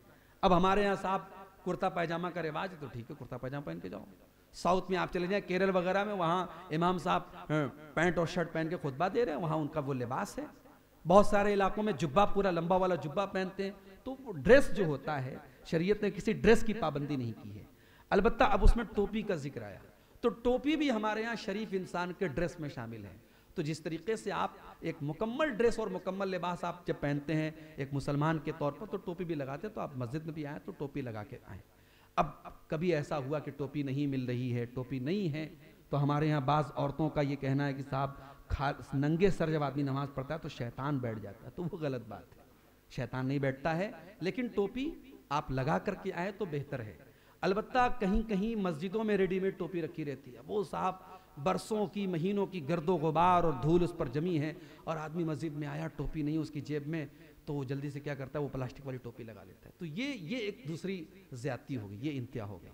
अब हमारे यहाँ साहब कुर्ता पैजामा का रिवाज है तो ठीक है, कुर्ता पैजामा पहन के जाओ। साउथ में आप चले जाएं, केरल वगैरह में, वहाँ इमाम साहब पैंट और शर्ट पहन के खुतबा दे रहे हैं, वहाँ उनका वो लिबास है। बहुत सारे इलाकों में जुब्बा, पूरा लंबा वाला जुब्बा पहनते हैं। तो ड्रेस जो होता है, शरीयत ने किसी ड्रेस की पाबंदी नहीं की है। अलबत्ता अब उसमें टोपी का जिक्र आया, तो टोपी भी हमारे यहाँ शरीफ इंसान के ड्रेस में शामिल है। तो जिस तरीके से आप एक मुकम्मल ड्रेस और मुकम्मल लिबास आप जब पहनते हैं एक मुसलमान के तौर पर, तो टोपी भी लगाते हैं। तो आप मस्जिद में भी आए तो टोपी लगा के आए। अब, अब कभी ऐसा हुआ कि टोपी नहीं मिल रही है, टोपी नहीं है, तो हमारे यहाँ बाज़ औरतों का ये कहना है कि साहब खा नंगे सर जब आदमी नमाज पढ़ता है तो शैतान बैठ जाता है, तो वो गलत बात है। शैतान नहीं बैठता है, लेकिन टोपी आप लगा करके आए तो बेहतर है। अलबत्ता कहीं कहीं मस्जिदों में रेडीमेड टोपी रखी रहती है, वो साहब बरसों की, महीनों की गर्दो गुबार और धूल उस पर जमी है, और आदमी मस्जिद में आया, टोपी नहीं उसकी जेब में, तो वो जल्दी से क्या करता है, वो प्लास्टिक वाली टोपी लगा लेता है। तो ये ये एक दूसरी ज्यादती होगी, ये इंतहा हो गया।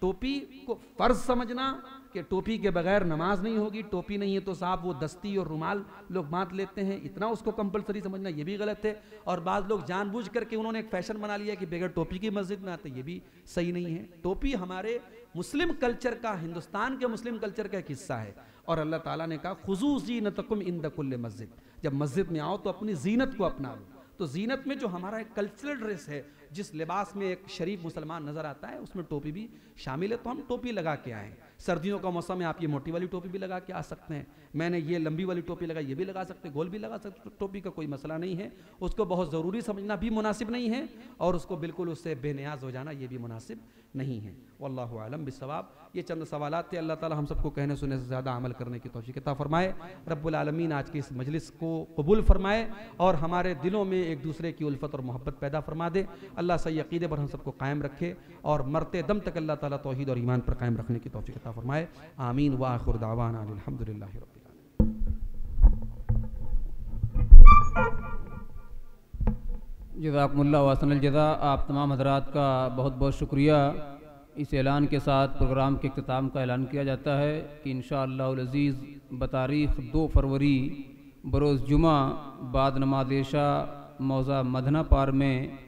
टोपी को फर्ज समझना कि टोपी के बगैर नमाज नहीं होगी, टोपी नहीं है तो साहब वो दस्ती और रुमाल लोग बांध लेते हैं, इतना उसको कंपलसरी समझना ये भी गलत है। और बाद लोग जानबूझ करके उन्होंने एक फैशन बना लिया कि बगैर टोपी की मस्जिद में आते, ये भी सही नहीं है। टोपी हमारे मुस्लिम कल्चर का, हिंदुस्तान के मुस्लिम कल्चर का एक हिस्सा है। और अल्लाह ताला ने कहा खुजू जीनतकुम इंद कुल्ल मस्जिद, जब मस्जिद में आओ तो अपनी जीनत को अपना लो। तो जीनत में जो हमारा एक कल्चरल ड्रेस है, जिस लिबास में एक शरीफ मुसलमान नज़र आता है, उसमें टोपी भी शामिल है, तो हम टोपी लगा के आएँ। सर्दियों का मौसम है, आप ये मोटी वाली टोपी भी लगा के आ सकते हैं, मैंने ये लंबी वाली टोपी लगाई, ये भी लगा सकते हैं, गोल भी लगा सकते हैं, टोपी का कोई मसला नहीं है। उसको बहुत ज़रूरी समझना भी मुनासिब नहीं है, और उसको बिल्कुल उससे बेनियाज हो जाना ये भी मुनासिब नहीं है। वल्लाहु आलम बिस्सवाब। ये चंद सवालात थे। अल्लाह ताला हम सबको कहने सुनने से ज़्यादा अमल करने की तौफीक अता फरमाए। रब्बुल आलमीन आज की इस मजलिस को कबूल फरमाए और हमारे दिलों में एक दूसरे की उल्फत और मोहब्बत पैदा फरमा दे। अल्लाह सही अक़ीदे पर हम सबको कायम रखे और मरते दम तक अल्लाह ताला तौहीद और ईमान पर कायम रखने की तौफीक अता फरमाए। आमीन व आखिर दावाना अल्हम्दुलिल्लाहि रब्बिल आलमीन। जज़ाकुमुल्लाह वहसनल जज़ा। आप तमाम हज़रात का बहुत बहुत शुक्रिया। इस ऐलान के साथ प्रोग्राम के इख्तिताम का ऐलान किया जाता है कि इंशाअल्लाहुल अज़ीज़ बतारीख़ दो फरवरी बरोज़ जुमा बाद नमाज़ इशा मौज़ा मदना पार में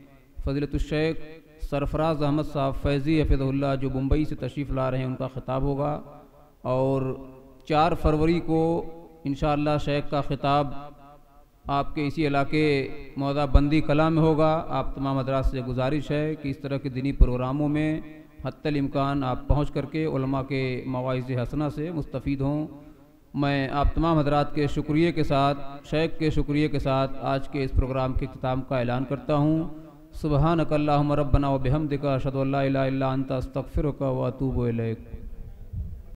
फ़ज़ीलतुश्शेख सरफराज अहमद साहब फैज़ी हफ़िज़हुल्लाह जो मुंबई से तशरीफ़ ला रहे हैं उनका ख़िताब होगा। और चार फरवरी को इंशाअल्लाह शेख का ख़िताब आपके इसी इलाके मौज़ा बंदी कला में होगा। आप तमाम हज़रात से गुजारिश है कि इस तरह के दीनी प्रोग्रामों में हत्तल इम्कान आप पहुँच करके उलमा के मवाइज़ हसना से मुस्तफ़ीद हों। मैं आप तमाम हज़रात के शुक्रिया के साथ, शेख के शुक्रिया के साथ आज के इस प्रोग्राम के इख्तिताम का ऐलान करता हूँ। सुबहानकल्लाहुम्मा रब्बना व बिहम्दिका अशहदु अल्ला इलाहा इल्ला अंता अस्तगफिरुका व अतूबु इलैक।